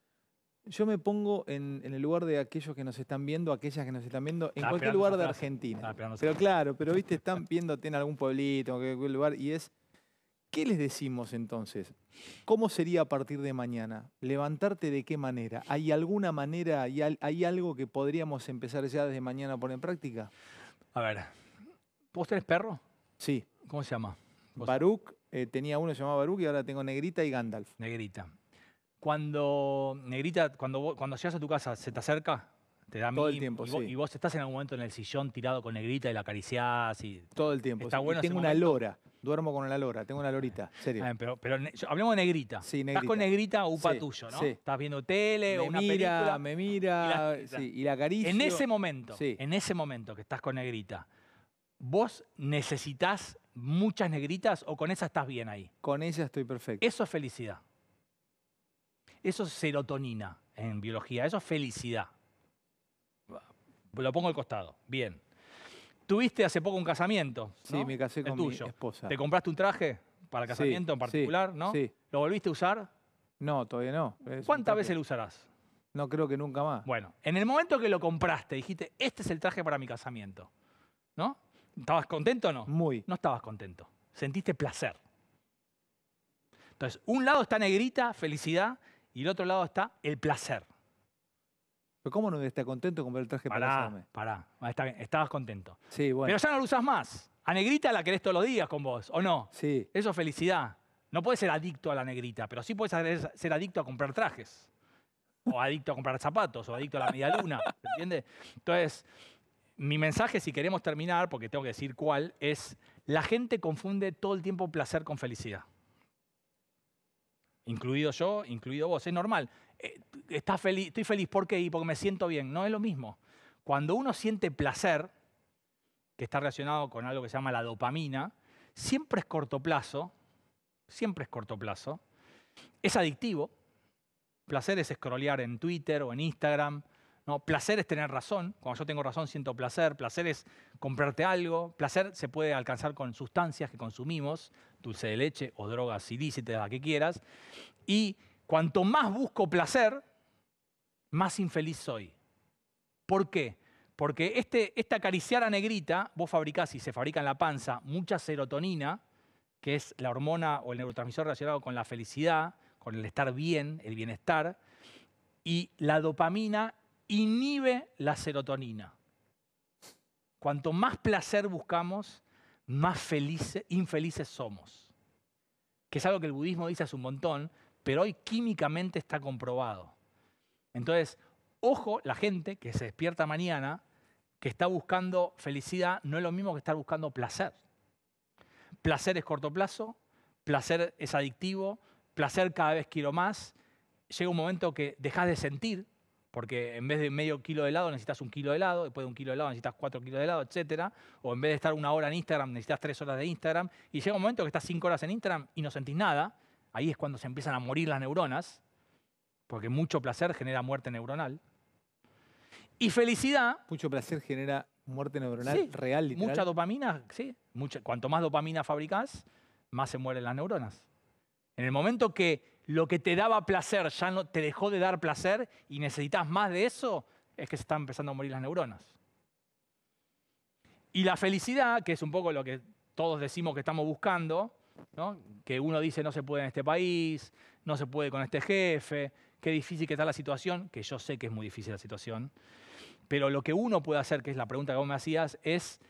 Yo me pongo en, en el lugar de aquellos que nos están viendo, aquellas que nos están viendo, en ah, cualquier lugar de Argentina. Ah, pero, pero claro, pero viste, están viéndote en algún pueblito, en cualquier lugar, y es... ¿Qué les decimos entonces? ¿Cómo sería a partir de mañana? ¿Levantarte de qué manera? ¿Hay alguna manera, hay, hay algo que podríamos empezar ya desde mañana a poner en práctica? A ver, ¿vos tenés perro? Sí. ¿Cómo se llama? Baruch, eh, tenía uno que se llamaba Baruch y ahora tengo Negrita y Gandalf. Negrita. Cuando, Negrita, cuando, vos, cuando llegas a tu casa, ¿se te acerca? Te da Todo mí, el tiempo, y vos, sí. Y vos estás en algún momento en el sillón tirado con Negrita y la acariciás. Y Todo el tiempo. Está sí. bueno y tengo una momento. lora. Duermo con la lora. Tengo una lorita. Serio. Ah, pero, pero hablemos de Negrita. Sí, Negrita. Estás con Negrita upa sí, tuyo, ¿no? Sí. Estás viendo tele me o una mira, película. Me mira, me mira sí, y la acaricio. En ese momento, sí. en ese momento que estás con Negrita, ¿vos necesitás muchas Negritas o con esa estás bien ahí? Con ella estoy perfecto. Eso es felicidad. Eso es serotonina en biología. Eso es felicidad. Lo pongo al costado. Bien. Tuviste hace poco un casamiento, ¿no? Sí, me casé con mi esposa. ¿Te compraste un traje para el casamiento sí, en particular, sí, no? Sí. ¿Lo volviste a usar? No, todavía no. Es ¿Cuántas veces lo usarás? No creo que nunca más. Bueno, en el momento que lo compraste, dijiste, este es el traje para mi casamiento, ¿no? ¿Estabas contento o no? Muy. No estabas contento. Sentiste placer. Entonces, un lado está Negrita, felicidad, y el otro lado está el placer. Pero ¿cómo no está contento con ver el traje para hacerme? Pará, pará. Está bien, estabas contento. Sí, bueno. Pero ya no lo usas más. A Negrita la querés todos los días con vos, ¿o no? Sí. Eso es felicidad. No podés ser adicto a la Negrita, pero sí podés ser adicto a comprar trajes. O adicto a comprar zapatos, o adicto a la medialuna, ¿entiendes? Entonces, mi mensaje, si queremos terminar, porque tengo que decir cuál, es la gente confunde todo el tiempo placer con felicidad. Incluido yo, incluido vos. Es normal. Eh, estás feliz, estoy feliz, ¿por qué? Y porque me siento bien. No es lo mismo. Cuando uno siente placer, que está relacionado con algo que se llama la dopamina, siempre es corto plazo, siempre es corto plazo, es adictivo. Placer es scrollear en Twitter o en Instagram. ¿No? Placer es tener razón. Cuando yo tengo razón, siento placer. Placer es comprarte algo. Placer se puede alcanzar con sustancias que consumimos, dulce de leche o drogas ilícitas, la que quieras. Y cuanto más busco placer, más infeliz soy. ¿Por qué? Porque este, esta acariciar a Negrita, vos fabricás, y se fabrica en la panza, mucha serotonina, que es la hormona o el neurotransmisor relacionado con la felicidad, con el estar bien, el bienestar, y la dopamina inhibe la serotonina. Cuanto más placer buscamos, más felices, infelices somos. Que es algo que el budismo dice hace un montón, pero hoy químicamente está comprobado. Entonces, ojo, la gente que se despierta mañana, que está buscando felicidad, no es lo mismo que estar buscando placer. Placer es corto plazo, placer es adictivo, placer cada vez quiero más. Llega un momento que dejas de sentir, porque en vez de medio kilo de helado necesitas un kilo de helado, después de un kilo de helado necesitas cuatro kilos de helado, etcétera. O en vez de estar una hora en Instagram necesitas tres horas de Instagram. Y llega un momento que estás cinco horas en Instagram y no sentís nada. Ahí es cuando se empiezan a morir las neuronas, porque mucho placer genera muerte neuronal. Y felicidad... Mucho placer genera muerte neuronal, sí, real, literal. Mucha dopamina, sí. Mucha, cuanto más dopamina fabricás, más se mueren las neuronas. En el momento que lo que te daba placer ya no te dejó de dar placer y necesitas más de eso, es que se están empezando a morir las neuronas. Y la felicidad, que es un poco lo que todos decimos que estamos buscando, ¿no? Que uno dice no se puede en este país, no se puede con este jefe, qué difícil que está la situación, que yo sé que es muy difícil la situación, pero lo que uno puede hacer, que es la pregunta que vos me hacías, es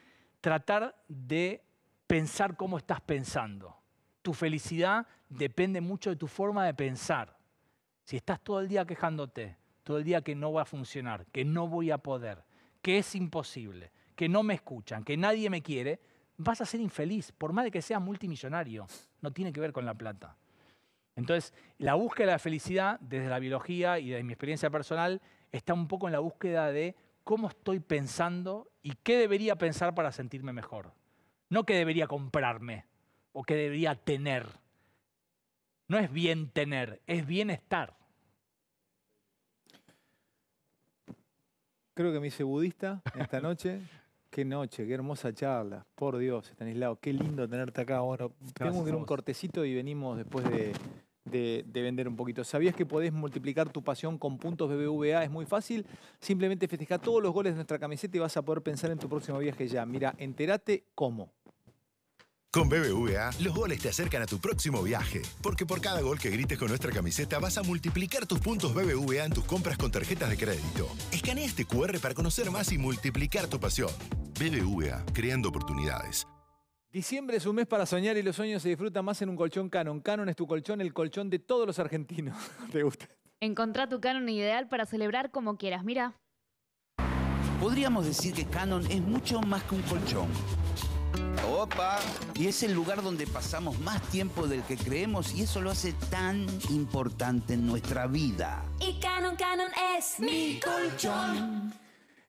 tratar de pensar cómo estás pensando. Tu felicidad depende mucho de tu forma de pensar. Si estás todo el día quejándote, todo el día que no va a funcionar, que no voy a poder, que es imposible, que no me escuchan, que nadie me quiere, vas a ser infeliz, por más de que seas multimillonario. No tiene que ver con la plata. Entonces, la búsqueda de la felicidad, desde la biología y desde mi experiencia personal, está un poco en la búsqueda de cómo estoy pensando y qué debería pensar para sentirme mejor. No qué debería comprarme o que debería tener. No es bien tener, es bienestar. Creo que me hice budista esta noche. Qué noche, qué hermosa charla. Por Dios, Estanislao, qué lindo tenerte acá. Bueno, tengo que ir un cortecito y venimos después de, de, de vender un poquito. ¿Sabías que podés multiplicar tu pasión con puntos B B V A? Es muy fácil. Simplemente festeja todos los goles de nuestra camiseta y vas a poder pensar en tu próximo viaje ya. Mira, entérate cómo. Con B B V A, los goles te acercan a tu próximo viaje. Porque por cada gol que grites con nuestra camiseta, vas a multiplicar tus puntos B B V A en tus compras con tarjetas de crédito. Escanea este Q R para conocer más y multiplicar tu pasión. B B V A, creando oportunidades. Diciembre es un mes para soñar y los sueños se disfrutan más en un colchón Canon. Canon es tu colchón, el colchón de todos los argentinos. ¿Te gusta? Encontrá tu Canon ideal para celebrar como quieras. Mira. Podríamos decir que Canon es mucho más que un colchón. ¡Opa! Y es el lugar donde pasamos más tiempo del que creemos y eso lo hace tan importante en nuestra vida. Y Canon, Canon es mi colchón.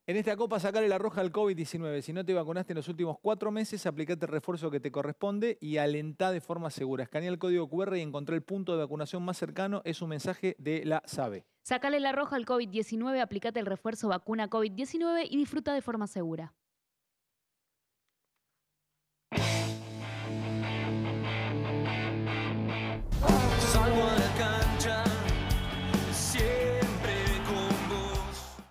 En esta copa sacale la roja al COVID diecinueve. Si no te vacunaste en los últimos cuatro meses, aplicate el refuerzo que te corresponde y alentá de forma segura. Escanea el código Q R y encontrá el punto de vacunación más cercano. Es un mensaje de la SABE. Sacale la roja al COVID diecinueve, aplicate el refuerzo vacuna COVID diecinueve y disfruta de forma segura.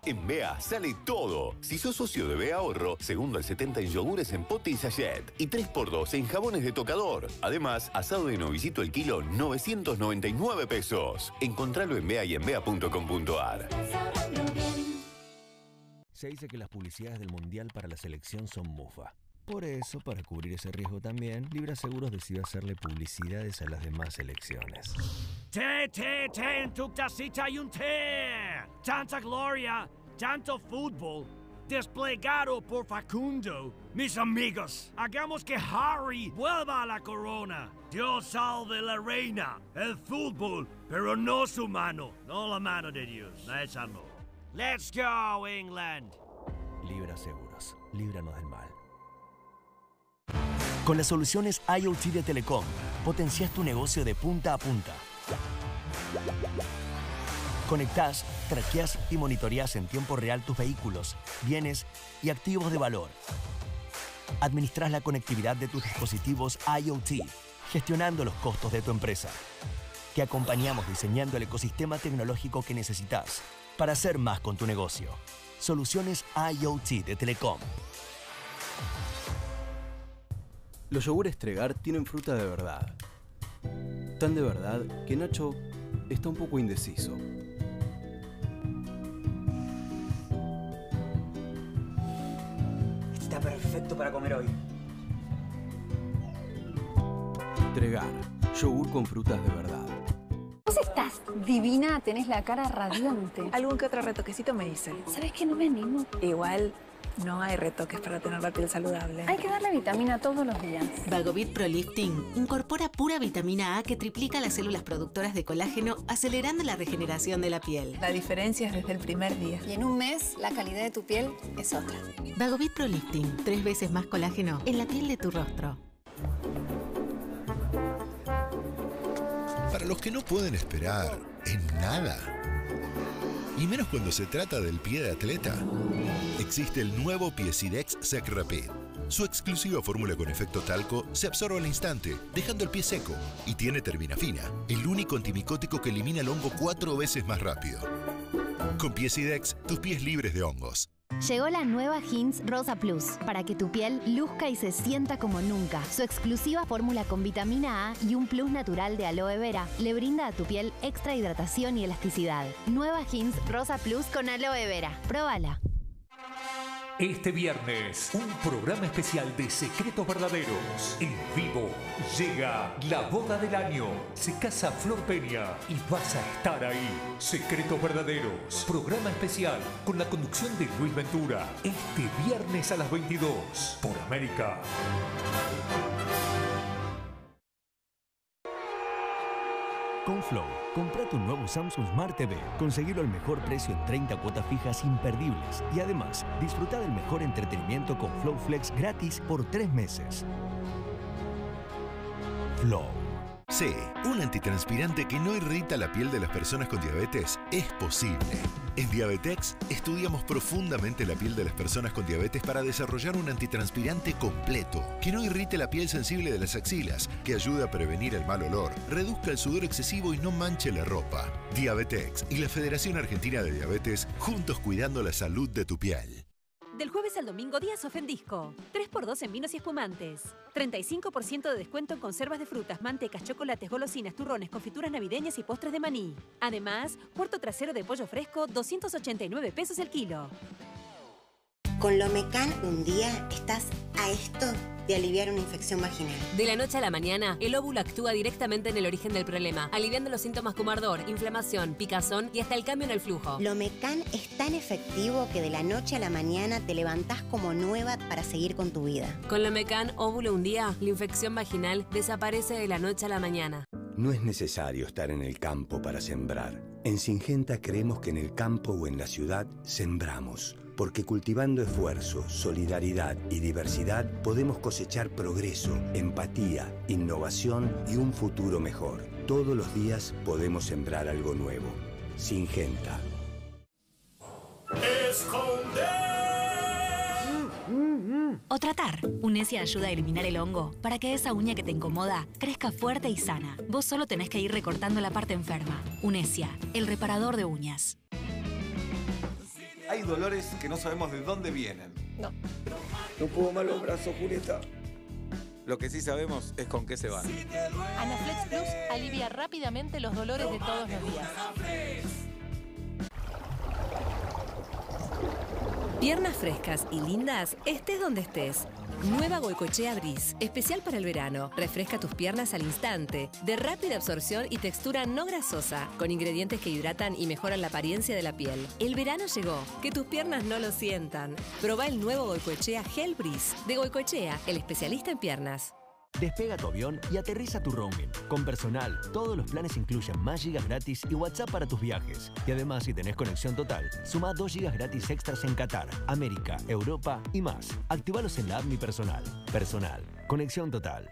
En B E A sale todo. Si sos socio de B E A Ahorro, segundo al setenta en yogures en pote y sachet. Y tres por dos en jabones de tocador. Además, asado de novillito el kilo, novecientos noventa y nueve pesos. Encontralo en B E A y en B E A punto com punto ar. Se dice que las publicidades del Mundial para la selección son mufa. Por eso, para cubrir ese riesgo también, Libra Seguros decidió hacerle publicidades a las demás selecciones. ¡Té, té, té! En tu casita hay un té. Tanta gloria, tanto fútbol, desplegado por Facundo. Mis amigos, hagamos que Harry vuelva a la corona. Dios salve la reina. El fútbol, pero no su mano. No la mano de Dios, esa no. ¡Let's go, England! Libra Seguros, líbranos del mal. Con las soluciones IoT de Telecom, potencias tu negocio de punta a punta. Conectás, traqueás y monitoreás en tiempo real tus vehículos, bienes y activos de valor. Administrás la conectividad de tus dispositivos IoT, gestionando los costos de tu empresa. Te acompañamos diseñando el ecosistema tecnológico que necesitas para hacer más con tu negocio. Soluciones IoT de Telecom. Los yogures Tregar tienen fruta de verdad. Tan de verdad que Nacho está un poco indeciso. Está perfecto para comer hoy. Tregar, yogur con frutas de verdad. ¿Vos estás divina? Tenés la cara radiante. Algún que otro retoquecito me dicen. ¿Sabés que no me animo? Igual... no hay retoques para tener la piel saludable. Hay que darle vitamina todos los días. Vagovit Pro Lifting incorpora pura vitamina A que triplica las células productoras de colágeno, acelerando la regeneración de la piel. La diferencia es desde el primer día. Y en un mes, la calidad de tu piel es otra. Vagovit Pro Lifting, tres veces más colágeno en la piel de tu rostro. Para los que no pueden esperar en nada... y menos cuando se trata del pie de atleta. Existe el nuevo Piecidex Sec Rapid. Su exclusiva fórmula con efecto talco se absorbe al instante, dejando el pie seco. Y tiene terminafina, el único antimicótico que elimina el hongo cuatro veces más rápido. Con Piecidex, tus pies libres de hongos. Llegó la nueva Hints Rosa Plus, para que tu piel luzca y se sienta como nunca. Su exclusiva fórmula con vitamina A y un plus natural de aloe vera le brinda a tu piel extra hidratación y elasticidad. Nueva Hints Rosa Plus con aloe vera. Próbala. Este viernes, un programa especial de Secretos Verdaderos. En vivo, llega la boda del año. Se casa Flor Peña y vas a estar ahí. Secretos Verdaderos, programa especial con la conducción de Luis Ventura. Este viernes a las veintidós, por América. Con Flow, compra tu nuevo Samsung Smart T V. Conseguirlo al mejor precio en treinta cuotas fijas imperdibles. Y además, disfruta del mejor entretenimiento con Flow Flex gratis por tres meses. Flow. Sí, un antitranspirante que no irrita la piel de las personas con diabetes es posible. En Diabetex estudiamos profundamente la piel de las personas con diabetes para desarrollar un antitranspirante completo que no irrite la piel sensible de las axilas, que ayude a prevenir el mal olor, reduzca el sudor excesivo y no manche la ropa. Diabetex y la Federación Argentina de Diabetes, juntos cuidando la salud de tu piel. Del jueves al domingo, días off en Disco. tres por dos en vinos y espumantes. treinta y cinco por ciento de descuento en conservas de frutas, mantecas, chocolates, golosinas, turrones, confituras navideñas y postres de maní. Además, cuarto trasero de pollo fresco, doscientos ochenta y nueve pesos el kilo. Con Lomecan un día estás a esto de aliviar una infección vaginal. De la noche a la mañana, el óvulo actúa directamente en el origen del problema, aliviando los síntomas como ardor, inflamación, picazón y hasta el cambio en el flujo. Lomecan es tan efectivo que de la noche a la mañana te levantás como nueva para seguir con tu vida. Con Lomecan óvulo un día, la infección vaginal desaparece de la noche a la mañana. No es necesario estar en el campo para sembrar. En Syngenta creemos que en el campo o en la ciudad sembramos. Porque cultivando esfuerzo, solidaridad y diversidad podemos cosechar progreso, empatía, innovación y un futuro mejor. Todos los días podemos sembrar algo nuevo. Syngenta. O tratar. Unesia ayuda a eliminar el hongo para que esa uña que te incomoda crezca fuerte y sana. Vos solo tenés que ir recortando la parte enferma. Unesia, el reparador de uñas. Hay dolores que no sabemos de dónde vienen. No. No puedo más los brazos, Julieta. Lo que sí sabemos es con qué se van. Anaflex Plus alivia rápidamente los dolores de todos los días. Piernas frescas y lindas, estés donde estés. Nueva Goicoechea Bris, especial para el verano. Refresca tus piernas al instante, de rápida absorción y textura no grasosa, con ingredientes que hidratan y mejoran la apariencia de la piel. El verano llegó, que tus piernas no lo sientan. Probá el nuevo Goicoechea Gel Bris, de Goicoechea, el especialista en piernas. Despega tu avión y aterriza tu roaming. Con Personal, todos los planes incluyen más gigas gratis y WhatsApp para tus viajes. Y además, si tenés conexión total, suma dos gigas gratis extras en Qatar, América, Europa y más. Actívalos en la app Mi Personal. Personal. Conexión total.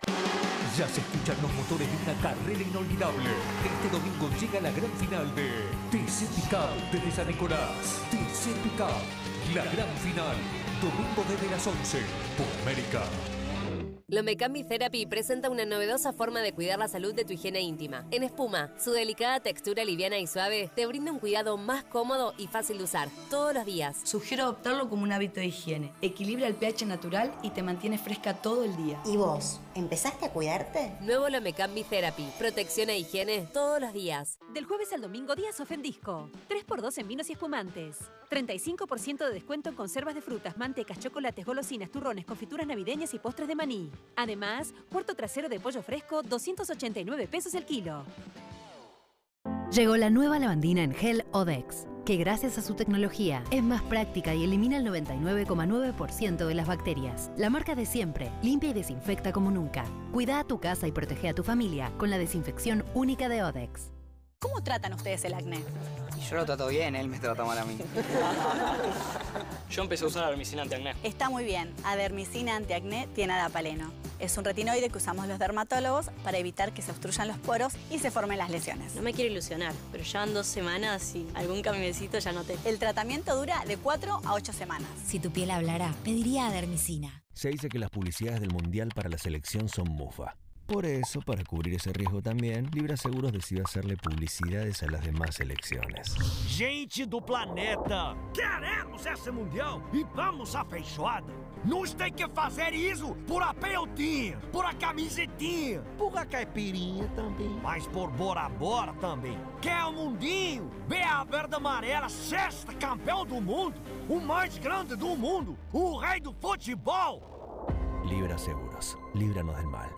Ya se escuchan los motores de una carrera inolvidable. Este domingo llega la gran final de T C Pickup desde San Nicolás. T C Pickup, la gran final. Domingo desde las once por América. Lomecambi Therapy presenta una novedosa forma de cuidar la salud de tu higiene íntima. En espuma, su delicada textura liviana y suave te brinda un cuidado más cómodo y fácil de usar todos los días. Sugiero adoptarlo como un hábito de higiene. Equilibra el pH natural y te mantiene fresca todo el día. ¿Y vos? ¿Empezaste a cuidarte? Nuevo Lomecambi Therapy. Protección e higiene todos los días. Del jueves al domingo, días off en Disco. tres por dos en vinos y espumantes. treinta y cinco por ciento de descuento en conservas de frutas, mantecas, chocolates, golosinas, turrones, confituras navideñas y postres de maní. Además, cuarto trasero de pollo fresco, doscientos ochenta y nueve pesos el kilo. Llegó la nueva lavandina en gel Odex, que gracias a su tecnología es más práctica y elimina el noventa y nueve coma nueve por ciento de las bacterias. La marca de siempre, limpia y desinfecta como nunca. Cuida a tu casa y protege a tu familia con la desinfección única de Odex. ¿Cómo tratan ustedes el acné? Yo lo trato bien, él me trata mal a mí. Yo empecé a usar dermicina antiacné. Está muy bien. A dermicina antiacné tiene adapaleno. Es un retinoide que usamos los dermatólogos para evitar que se obstruyan los poros y se formen las lesiones. No me quiero ilusionar, pero ya van dos semanas y algún camioncito ya noté. El tratamiento dura de cuatro a ocho semanas. Si tu piel hablará, pediría a dermicina. Se dice que las publicidades del Mundial para la selección son mufa. Por eso, para cubrir ese riesgo también, Libra Seguros decidió hacerle publicidades a las demás elecciones. Gente do planeta, queremos ese mundial y vamos a feijoada. Nos tem que fazer isso por a peltinha, por a camisetinha, por a caipirinha também, mas por Bora Bora também. Quer o mundinho, vê a verde amarela, sexta campeão do mundo, o mais grande do mundo, o rei do futebol. Libra Seguros, líbranos del mal.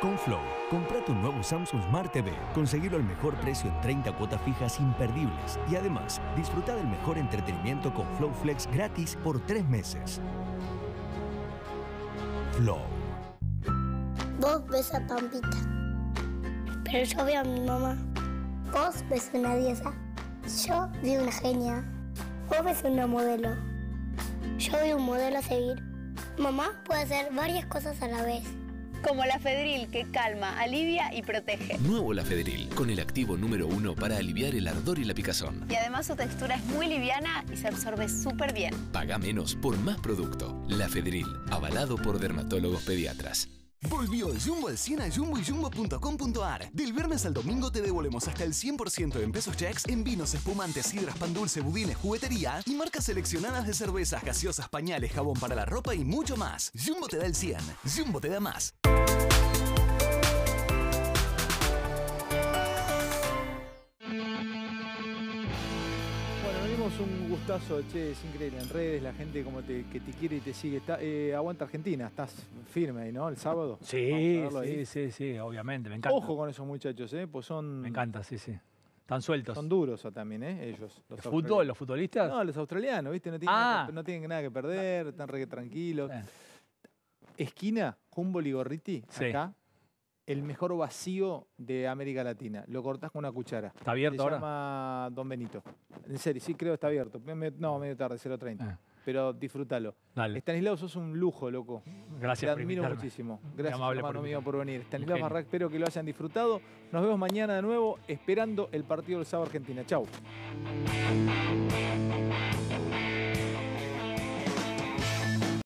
Con Flow, compra tu nuevo Samsung Smart T V. Conseguirlo al mejor precio en treinta cuotas fijas imperdibles. Y además, disfruta del mejor entretenimiento con Flow Flex gratis por tres meses. Flow. Vos ves a Pampita. Pero yo veo a mi mamá. Vos ves una diosa. Yo veo una genia. Vos ves una modelo. Yo veo un modelo a seguir. Mamá puede hacer varias cosas a la vez. Como la Fedril, que calma, alivia y protege. Nuevo la Fedril, con el activo número uno para aliviar el ardor y la picazón. Y además su textura es muy liviana y se absorbe súper bien. Paga menos por más producto. La Fedril, avalado por dermatólogos pediatras. Volvió Jumbo al cien a jumbo y jumbo punto com punto ar. Del viernes al domingo te devolvemos hasta el cien por ciento en pesos checks en vinos, espumantes, sidras, pan dulce, budines, juguetería y marcas seleccionadas de cervezas, gaseosas, pañales, jabón para la ropa y mucho más. Jumbo te da el cien. Jumbo te da más. Un gustazo, che, es increíble. En redes, la gente como te, que te quiere y te sigue. Está, eh, aguanta Argentina, estás firme ahí, ¿no? El sábado. Sí, sí, sí, sí, obviamente, me encanta. Ojo con esos muchachos, ¿eh? Pues son... Me encanta, sí, sí. Están sueltos. Son duros también, ¿eh? Ellos. ¿El fútbol, los futbolistas? No, los australianos, ¿viste? No tienen, ah. no tienen nada que perder, están re tranquilos. Eh. Esquina, Jumbo Ligorriti, sí. Acá. El mejor vacío de América Latina. Lo cortás con una cuchara. ¿Está abierto Se ahora? Se llama Don Benito. En serio, sí, creo que está abierto. No, medio tarde, cero treinta. Eh. Pero disfrútalo. Dale. Estanislao, sos un lujo, loco. Gracias. Te admiro por muchísimo. Gracias, hermano mío, por venir. Estanislao Bachrach, espero que lo hayan disfrutado. Nos vemos mañana de nuevo, esperando el partido del sábado Argentina. Chau.